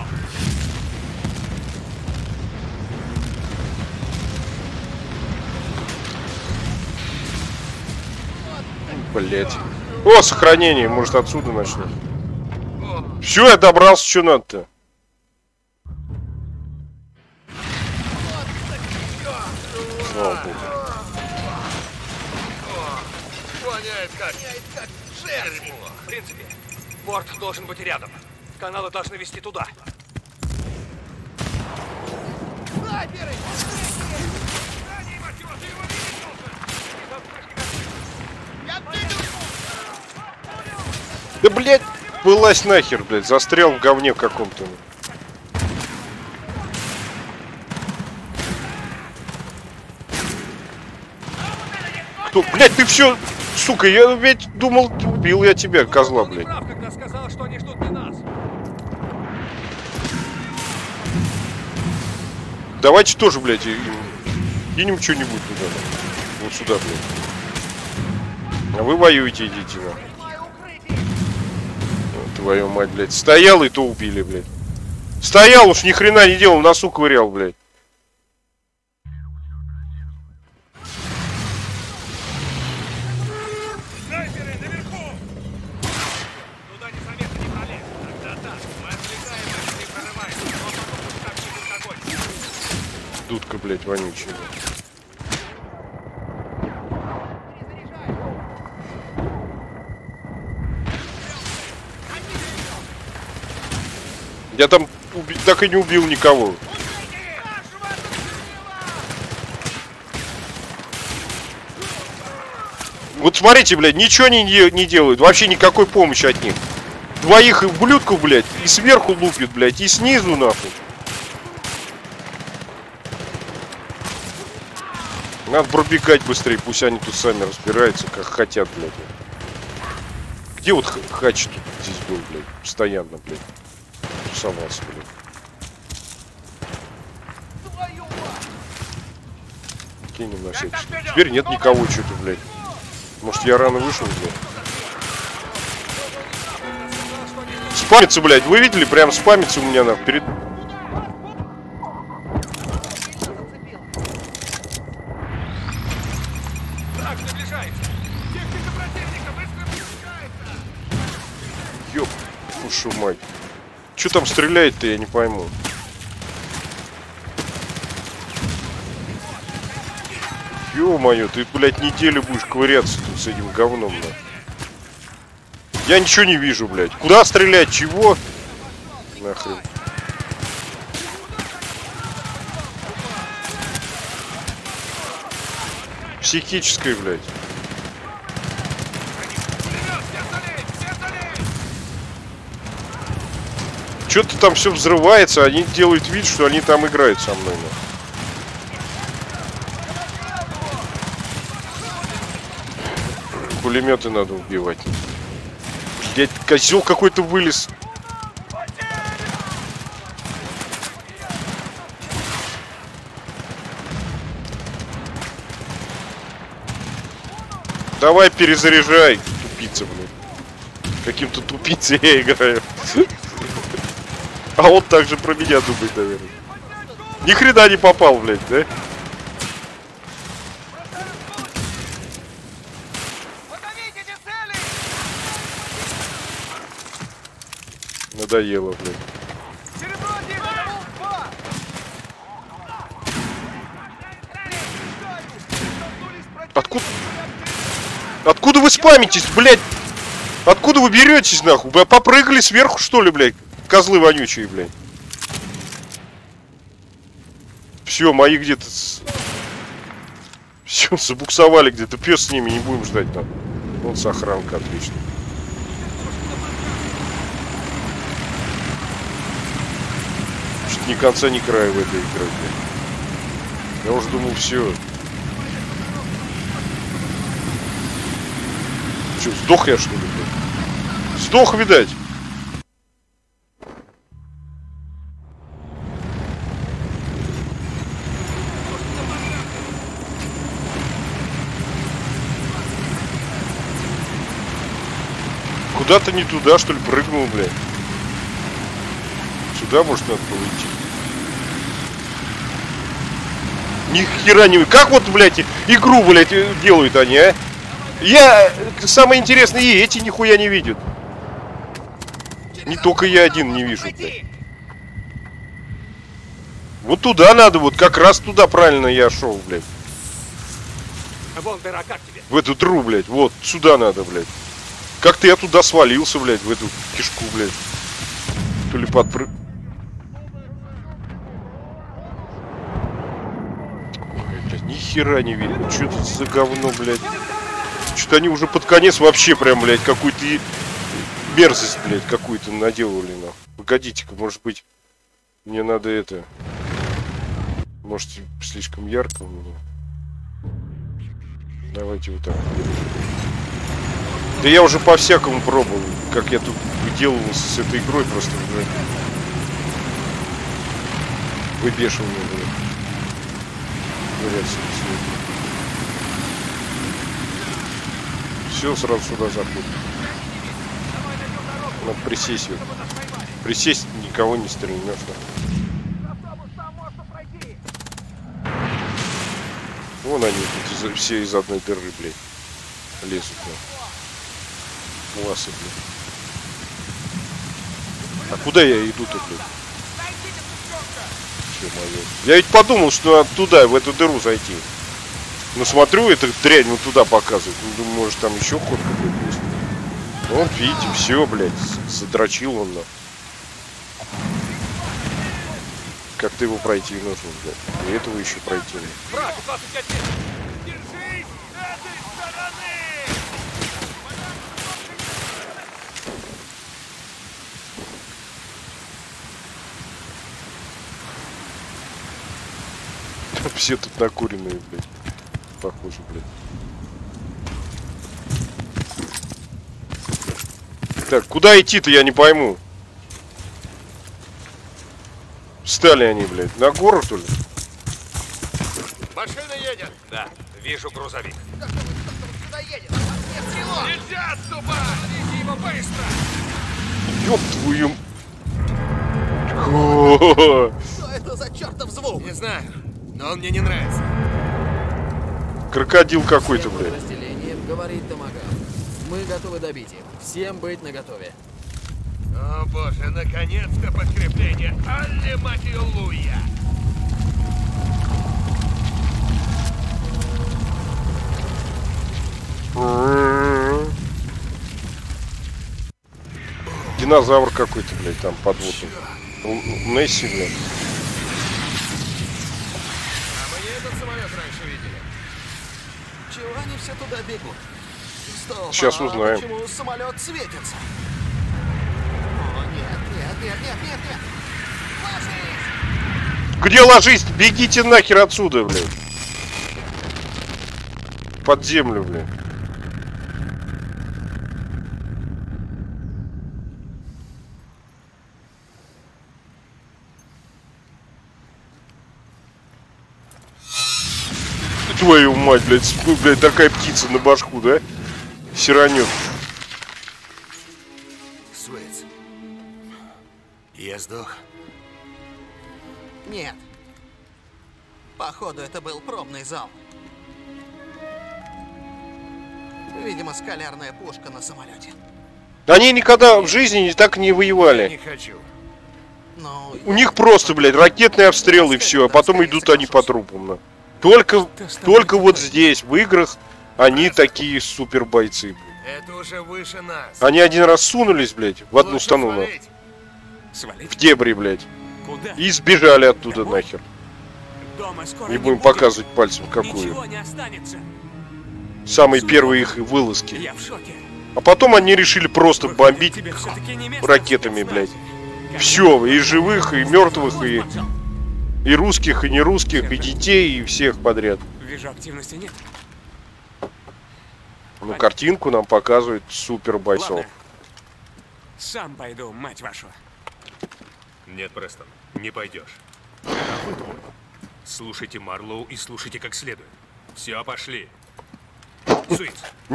Блять. О, сохранение, может отсюда начнем. Все, я добрался, что надо-то. Слава богу. Воняет как. В принципе, борт должен быть рядом. Каналы должны вести туда. Снайперы! Да, блядь, вылазь нахер, блядь, застрял в говне каком-то. Кто, блядь, ты все, сука, я ведь думал, убил я тебя, козла, блядь. Давайте тоже, блядь, кинем что-нибудь туда. Вот сюда, блядь. А вы воюете, идите, на. Твою мать, блядь. Стоял, и то убили, блядь. Стоял уж, ни хрена не делал, носу ковырял, блядь. Снайперы наверху! Туда незаметно не пролез. Тогда так, мы отвлекаем, если не прорываемся. Но потом так чего-то закончится. Дудка, блядь, вонючая. Я там так и не убил никого. Вот смотрите, блядь, ничего они не, не делают. Вообще никакой помощи от них. Двоих ублюдков, блядь, и сверху лупит, блядь, и снизу, нахуй. Надо пробегать быстрее, пусть они тут сами разбираются, как хотят, блядь. Где вот хач тут здесь был, блядь, постоянно, блядь. Совался, блин. Кинем на всякий. Теперь нет никого, что-то, блядь. Может, я рано вышел, блядь. Спамится, блядь. Вы видели? Прям спамится у меня на перед. Ёп, пушу мать. Че там стреляет-то, я не пойму. Ё-моё, ты, блядь, неделю будешь ковыряться тут с этим говном, да? Я ничего не вижу, блядь. Куда стрелять? Чего? Нахрен. Психическое, блядь. Что-то там все взрывается, они делают вид, что они там играют со мной. Пулеметы надо убивать. Блять, козел какой-то вылез. Давай перезаряжай, тупица, блядь. Каким-то тупицей я играю. А вот так же про меня думает, наверное. Ни хрена не попал, блядь, да? Надоело, блядь. Откуда? Откуда вы спамитесь, блядь? Откуда вы беретесь, нахуй? Вы попрыгали сверху, что ли, блядь? Козлы вонючие, блядь. Все, мои где-то... Все, забуксовали где-то. Пес с ними, не будем ждать там. Вот с охранкой, отлично. Ни конца, ни края в этой игре. Я уже думал, все. Че, сдох я, что ли? Сдох, видать. Куда-то не туда, что ли, прыгнул, блядь. Сюда, может, надо было идти. Ни хера не... Как вот, блядь, игру, блядь, делают они, а? Я... Самое интересное, и эти нихуя не видят. Не только я один не вижу, блядь. Вот туда надо, вот как раз туда правильно я шел, блядь. В эту тру, блядь, вот, сюда надо, блядь. Как-то я туда свалился, блядь, в эту кишку, блядь. То ли подпрыг... Нихера не видно. Что это за говно, блядь? Что-то они уже под конец вообще прям, блядь, какую-то мерзость, блядь, какую-то наделали нам. Погодите-ка, может быть, мне надо это... Может, слишком ярко у меня. Давайте вот так. Да я уже по-всякому пробовал, как я тут выделывался с этой игрой, просто, блядь. Выбешивал меня, блядь. Все, сразу сюда заходит. Надо присесть. Присесть никого не стрельнешь. Вон они тут все из одной дыры, блядь. Лезут. Классы, блядь. А куда я иду-то, блядь? Я ведь подумал, что туда, в эту дыру зайти. Но смотрю, эта дрянь вот туда показывает. Ну, думаю, может там еще ход какой-то есть. Вот, видите, все, блядь, задрочил он нам. Как-то его пройти нужно, блядь. И этого еще пройти. Все тут накуренные, блядь. Похоже, блядь. Так, куда идти-то, я не пойму. Встали они, блядь. На гору, что ли? Машина едет. Да, вижу грузовик. Нельзя отступать! Ловите его быстро! Ёб твою... Что это за чертов звук? Не знаю. Но он мне не нравится. Крокодил какой-то, блядь. Говорит Тамага. Мы готовы добить их. Всем быть наготове. О боже, наконец-то подкрепление. Алле, мать ее, Луя. Динозавр какой-то, блядь, там подводный. Месси, блядь. Они все туда бегут. Стоп, сейчас узнаем. Почему самолет светится? О, нет, нет, нет, нет, нет, нет. Ложись! Где ложись? Бегите нахер отсюда, блядь. Под землю, блядь. Твою мать, блядь, блядь, такая птица на башку, да? Сиранет. Суэц. Я сдох. Нет. Походу, это был пробный зал. Видимо, скалярная пушка на самолете. Они никогда в жизни так не воевали. Я не хочу. Но У них просто, блядь, ракетные обстрелы и все, а потом идут они по трупам, да. Только, только вот здесь, в играх, они такие супер бойцы. Это уже выше нас. Они один раз сунулись, блядь, в одну установку. В дебри, блядь. Куда? И сбежали оттуда. Кого? Нахер. Не будем показывать пальцем какую. Самые первые их вылазки. А потом они решили просто бомбить ракетами, блядь. Все, и живых, и мертвых, и, и русских, и нерусских, и детей, и всех подряд. Ну, картинку нам показывают супер бойцов. Сам пойду, мать вашу. Нет, Престон, не пойдешь. Слушайте Марлоу и слушайте как следует. Все, пошли.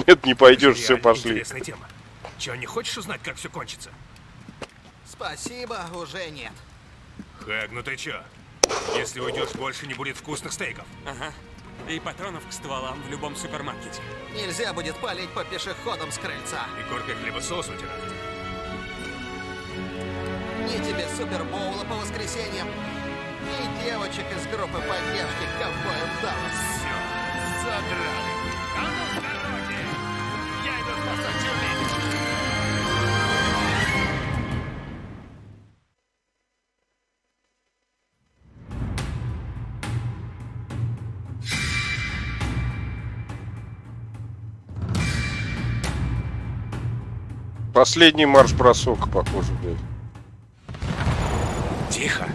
Нет, не пойдешь, все, пошли. Интересная тема. Че, не хочешь узнать, как все кончится? Спасибо, уже нет. Хэг, ну ты че? Если уйдешь, больше не будет вкусных стейков. Ага. И патронов к стволам в любом супермаркете. Нельзя будет палить по пешеходам с крыльца. И коркой хлебосос утирать. Ни тебе супербоула по воскресеньям, ни девочек из группы поддержки ковбоев Даллас. Все, задрали. А ну с дороги! Я иду спасать тюлень. Последний марш-бросок, похоже, блядь. Тихо.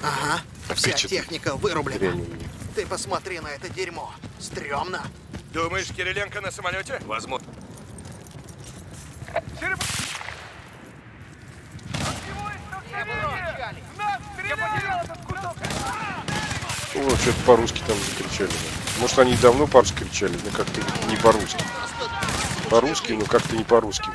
Ага. Вся техника вырублена. Ты посмотри на это дерьмо. Стремно. Думаешь, Кириленко на самолете? Возможно. Череп... О, что-то по-русски там закричали. Может, они давно по-русски кричали, но как-то не по-русски. По-русски, но как-то не по-русски.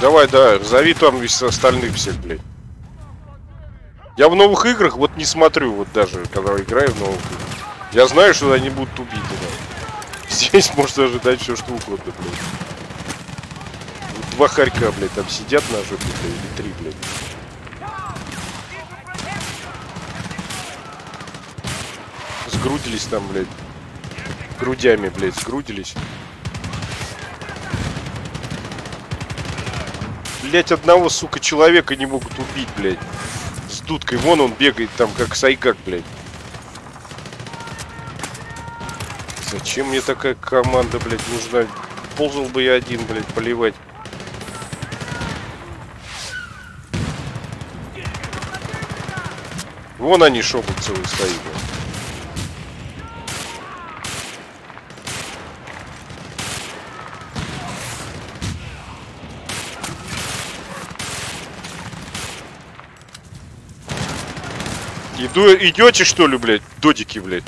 Давай, да, зови там весь остальных всех, блядь. Я в новых играх вот не смотрю, вот даже, когда играю в новых играх. Я знаю, что они будут убить, да. Здесь можно ожидать все, что угодно, блядь. Вот два хорька, блядь, там сидят на жопе, блядь, или три, блядь. Сгрудились там, блядь. Грудями, блядь, сгрудились. Блять, одного, сука, человека не могут убить, блядь. С дудкой. Вон он бегает там, как сайгак, блядь. Зачем мне такая команда, блядь, нужна? Ползал бы я один, блядь, поливать. Вон они, шепот целый стоит, блядь. Иду, идете что ли, блядь, додики, блядь?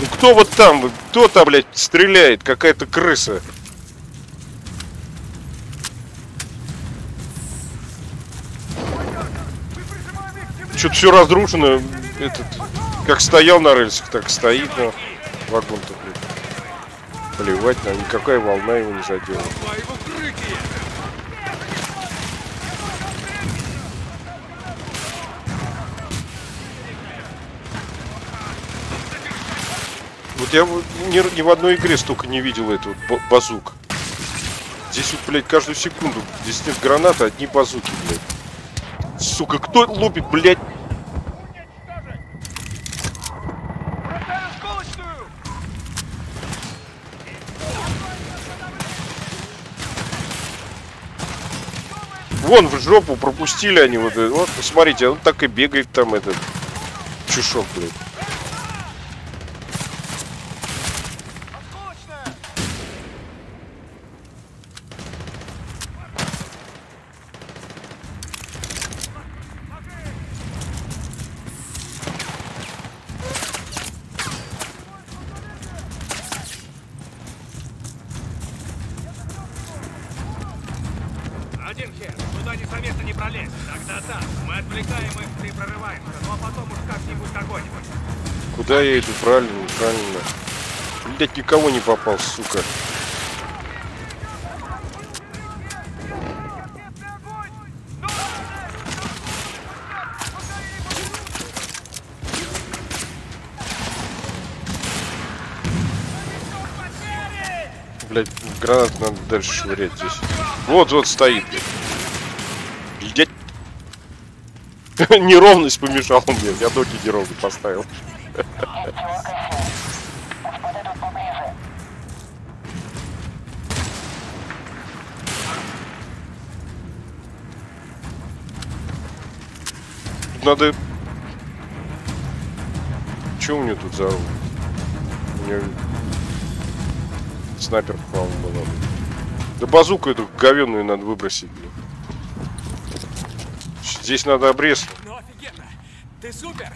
Ну кто вот там, кто там, блядь, стреляет? Какая-то крыса. Что-то все разрушено, этот, как стоял на рельсах, так стоит, но вагон-то, блядь, плевать, но никакая волна его не задела. Вот я ни, ни в одной игре столько не видел этого базук. Здесь вот, блядь, каждую секунду. Здесь нет граната, одни базуки, блядь. Сука, кто лупит, блядь? Вон в жопу пропустили они вот это. Вот, посмотрите, он так и бегает там этот чушок, блядь. Я иду правильно, правильно. Блять, никого не попал, сука. блядь, гранат надо дальше швырять здесь. Вот-вот стоит, блядь. Блядь. Неровность помешала мне. Я доки неровно поставил. Тут надо... Чё у меня тут за... У меня... Снайпер, по-моему, была. Да базуку эту говёную надо выбросить. Здесь надо обрез. Ну офигенно! Ты супер!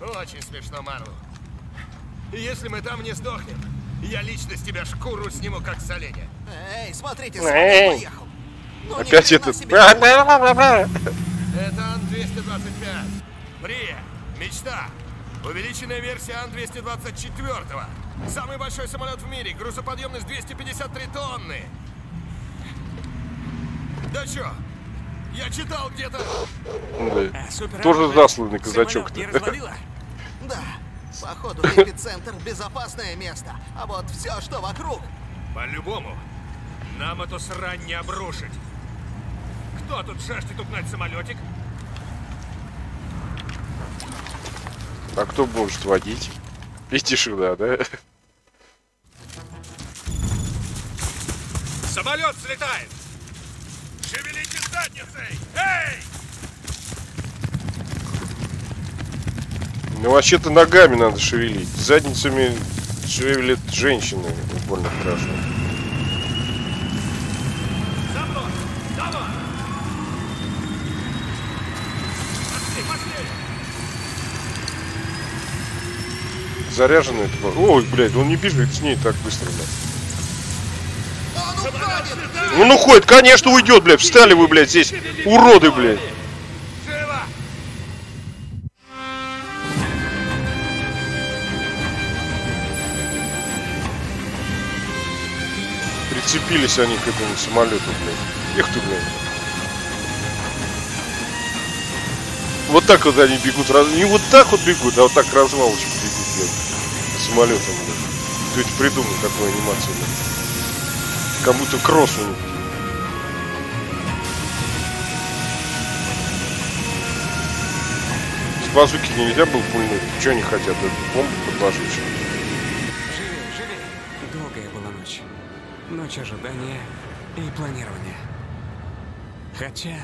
Очень смешно, Марлоу. Если мы там не сдохнем, я лично с тебя шкуру сниму, как с оленя. Эй, смотрите, с вами поехал. Ну, опять этот... Это Ан двести двадцать пять. Мрия. Мечта. Увеличенная версия Ан двести двадцать четыре. Самый большой самолет в мире. Грузоподъемность двести пятьдесят три тонны. Да чё? Я читал где-то. Да. Тоже засланный казачок. Ты. Да. Походу, эпицентр безопасное место. А вот все, что вокруг. По-любому. Нам эту срань не обрушить. Кто тут шашки тупнать самолетик? А кто может водить? И тишина, да? Самолет взлетает! Шевелите задницей! Эй! Ну вообще-то ногами надо шевелить. Задницами шевелят женщины. Больно хорошо. Заряженный это был. Ой, блядь, он не бежит с ней так быстро, блядь. Он уходит, конечно, уйдет, блядь. Встали вы, блядь, здесь. Уроды, блядь. Прицепились они к этому самолету, блядь. Эх ты, блядь. Вот так вот они бегут. Не вот так вот бегут, а вот так развалочек бегут. Самолетом. Ты ведь придумал такую анимацию. Как будто кросс у них. С базуки нельзя был пульнуть. Чего они хотят? Эту бомбу подложить. Живи, живи. Долгая была ночь. Ночь ожидания и планирования. Хотя,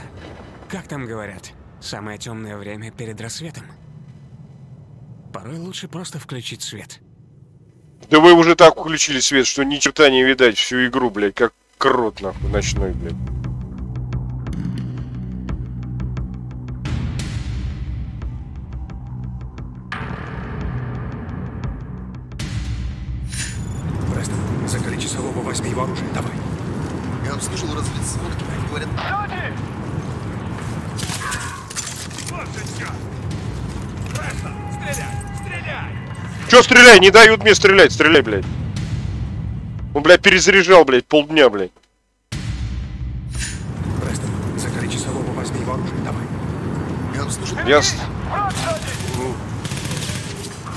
как там говорят, самое темное время перед рассветом. Порой лучше просто включить свет. Да вы уже так включили свет, что ни черта не видать всю игру, блядь, как крот, нахуй, ночной, блядь. Просто закали часового, возьми его оружие, давай. Я обслужил развед сводки, говорят... Люди! Вот ты чё! Просто! Стреляй! Стреляй! Чё стреляй? Не дают мне стрелять! Стреляй, блядь! Он, блядь, перезаряжал, блядь, полдня, блядь. Престон, закали часового, возьми его оружие, давай. Я обслужил... Ясно. Ну...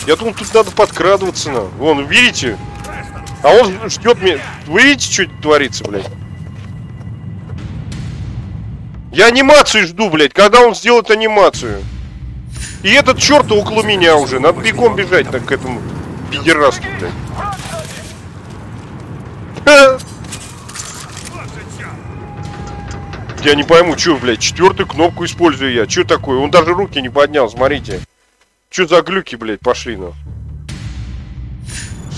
Я думал, тут надо подкрадываться, на. Вон, видите? А он ждет меня... Вы видите, что творится, блядь? Я анимацию жду, блядь, когда он сделает анимацию. И этот черт около меня уже. Надо бегом бежать так к этому пидерасту, блядь. Я не пойму, что, блядь, четвертую кнопку использую я. Что такое? Он даже руки не поднял, смотрите. Что за глюки, блядь, пошли, ну.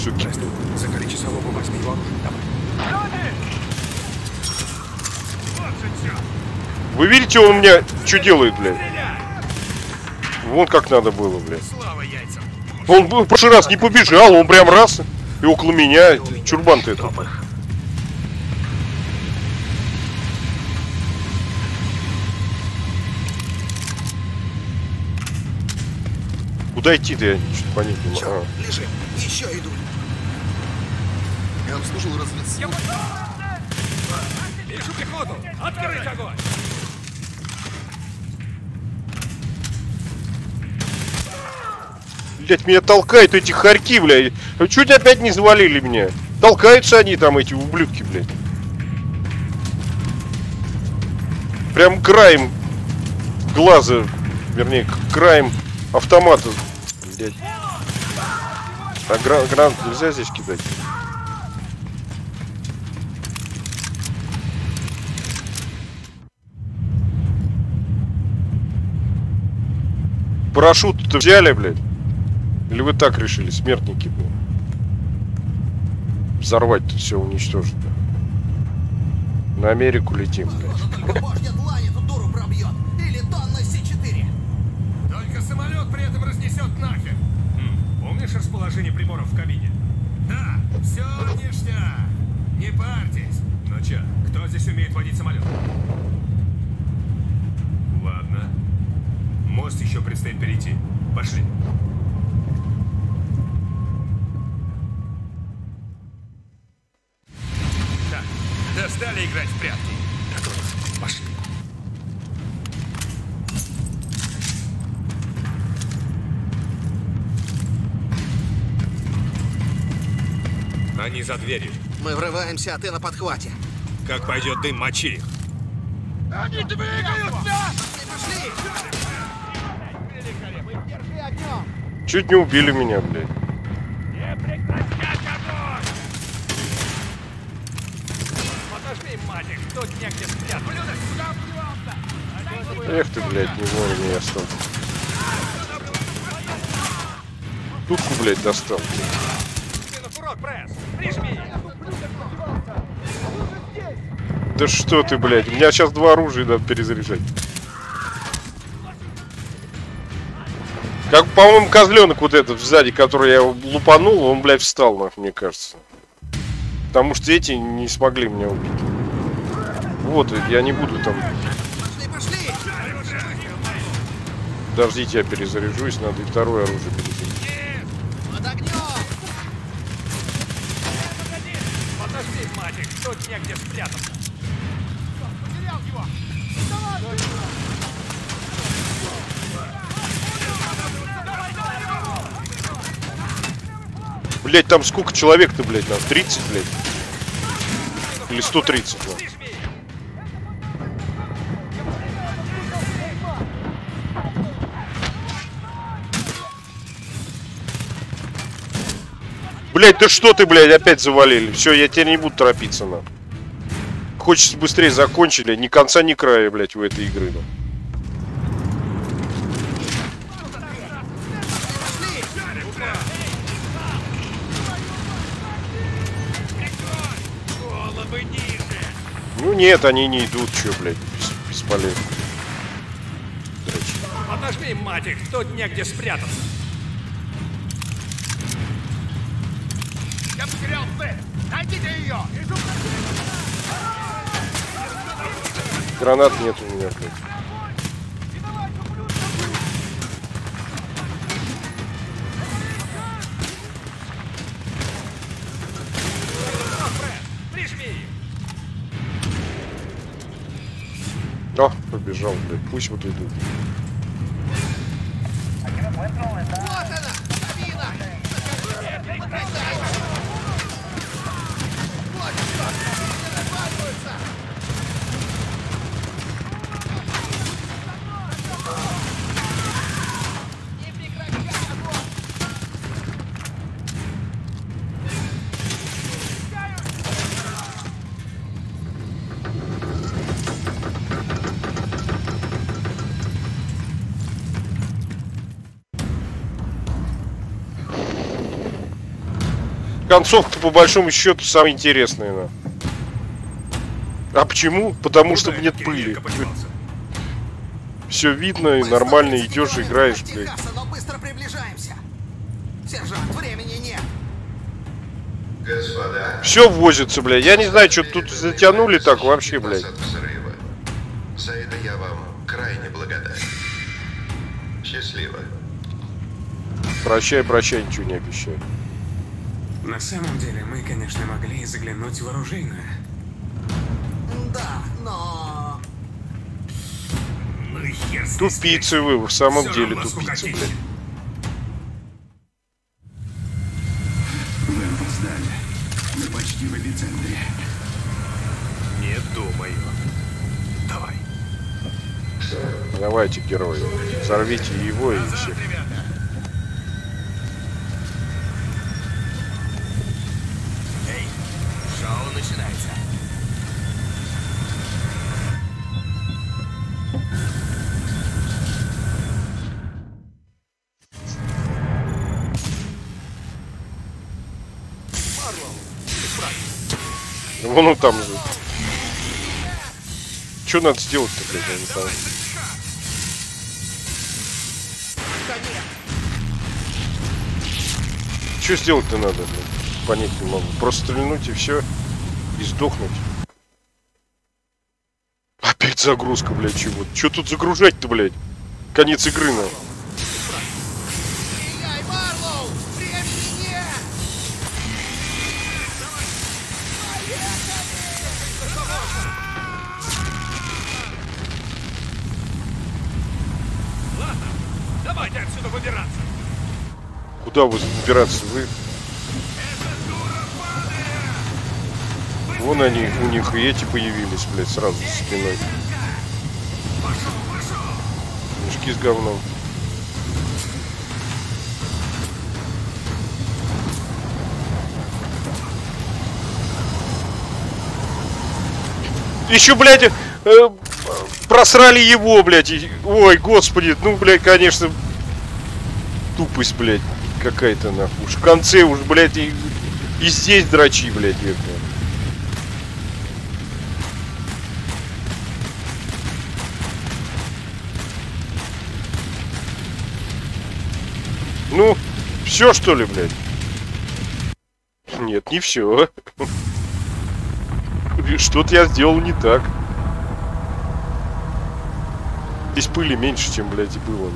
Суки. Вы видите, он у меня что делает, блядь? Вон как надо было, блядь. Он в прошлый раз не побежал, он прям раз и около меня чурбан-то это. Куда идти-то, я что-то понять не могу. А. Лежи, еще иду. Я обслужил разведсил. Лежу пехоту, открыть огонь! Блять, меня толкают эти хорьки, блядь. Чуть опять не завалили меня. Толкаются они там, эти ублюдки, блядь. Прям краем глаза, вернее, краем автомата, блядь. А гран грант нельзя здесь кидать? Парашют-то взяли, блядь? Или вы так решили, смертники, блядь? Взорвать-то все, уничтожить. На Америку летим, блядь. Только самолет при этом разнесет нахер. Помнишь расположение приборов в кабине? Да, все ништяк. Не парьтесь. Ну че, кто здесь умеет водить самолет? Ладно. Мост еще предстоит перейти. Пошли. Так, достали играть в прятки. Так, пошли. Они за дверью. Мы врываемся, а ты на подхвате. Как пойдет дым, мочи их. Они двигаются! Пошли, пошли! Чуть не убили меня, блядь. Не прекращать огонь! Подожди, мальчик, тут негде спрятать. Блюдок, куда плелся? Эх ты, блядь, не вовремя я стал. Тутку, блядь, достал. Да что ты, блядь, у меня сейчас два оружия надо перезаряжать. Как, по-моему, козленок вот этот сзади, который я лупанул, он, блядь, встал, нах, мне кажется. Потому что эти не смогли меня убить. Вот, я не буду там. Подождите, я перезаряжусь, надо и второе оружие перезаряжать. Тут негде спрятаться. Потерял его. Давай, давай, давай, давай. Блять, там сколько человек-то, блять, там тридцать, блять. Или сто тридцать, блядь. Блять, да что ты, блядь, опять завалили. Все, я теперь не буду торопиться, на. Хочется быстрее закончили. Ни конца, ни края, блядь, у этой игры. Ну нет, они не идут, че, блядь, бесполезно. Подожди, мать их, тут негде спрятаться. Гранат нет у меня. О, побежал, блядь. Пусть вот идут. Концовка по большому счету самая интересная, да. А почему? Потому что нет пыли. Все видно и нормально идешь, играешь, блядь. Но быстро приближаемся. Сержант, времени нет. Господа. Все возится, блядь. Я не знаю, что тут затянули так вообще, блядь. За это я вам крайне благодарен. Счастливо. Прощай, прощай, ничего не обещаю. На самом деле, мы, конечно, могли заглянуть в оружейную. Да, но... Тупицы вы, в самом деле тупицы, блядь. Вы опоздали. Давайте, герои, взорвите его и всех. Эй, шоу начинается. Вон он там. Что надо сделать-то, блядь, я не знаю. Что сделать-то надо, блядь? Понять не могу. Просто стрельнуть и все. И сдохнуть. Опять загрузка, блядь, чего? Что тут загружать-то, блядь? Конец игры, на. Куда вы выбираться? Вы... Вон они, у них и эти появились, блядь, сразу за спиной. Мешки с говном. Еще, блядь, э, просрали его, блядь. Ой, господи, ну, блядь, конечно, тупость, блядь. Какая-то нахуй. Уж в конце уж, блядь, и, и здесь дрочи, блядь, это. Ну, все что ли, блядь? Нет, не все. Что-то я сделал не так. Здесь пыли меньше, чем, блядь, и было.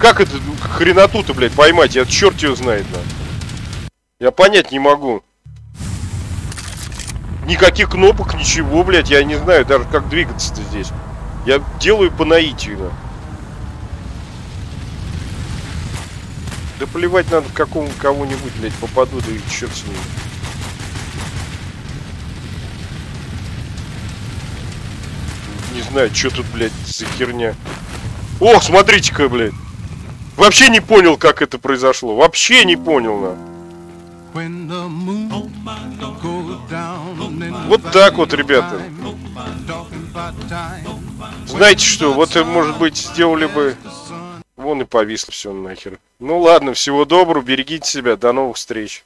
Как это хреноту-то, блядь, поймать? Я черт его знает, да. Я понять не могу. Никаких кнопок, ничего, блядь. Я не знаю даже, как двигаться-то здесь. Я делаю по наитию, да. Да плевать надо в какому кого-нибудь, блядь, попаду, да и черт с ним. Не знаю, что тут, блядь, за херня. О, смотрите-ка, блядь. Вообще не понял, как это произошло. Вообще не понял, да. Вот так вот, ребята. Знаете что, вот, может быть, сделали бы... Вон и повисло все нахер. Ну ладно, всего доброго, берегите себя, до новых встреч.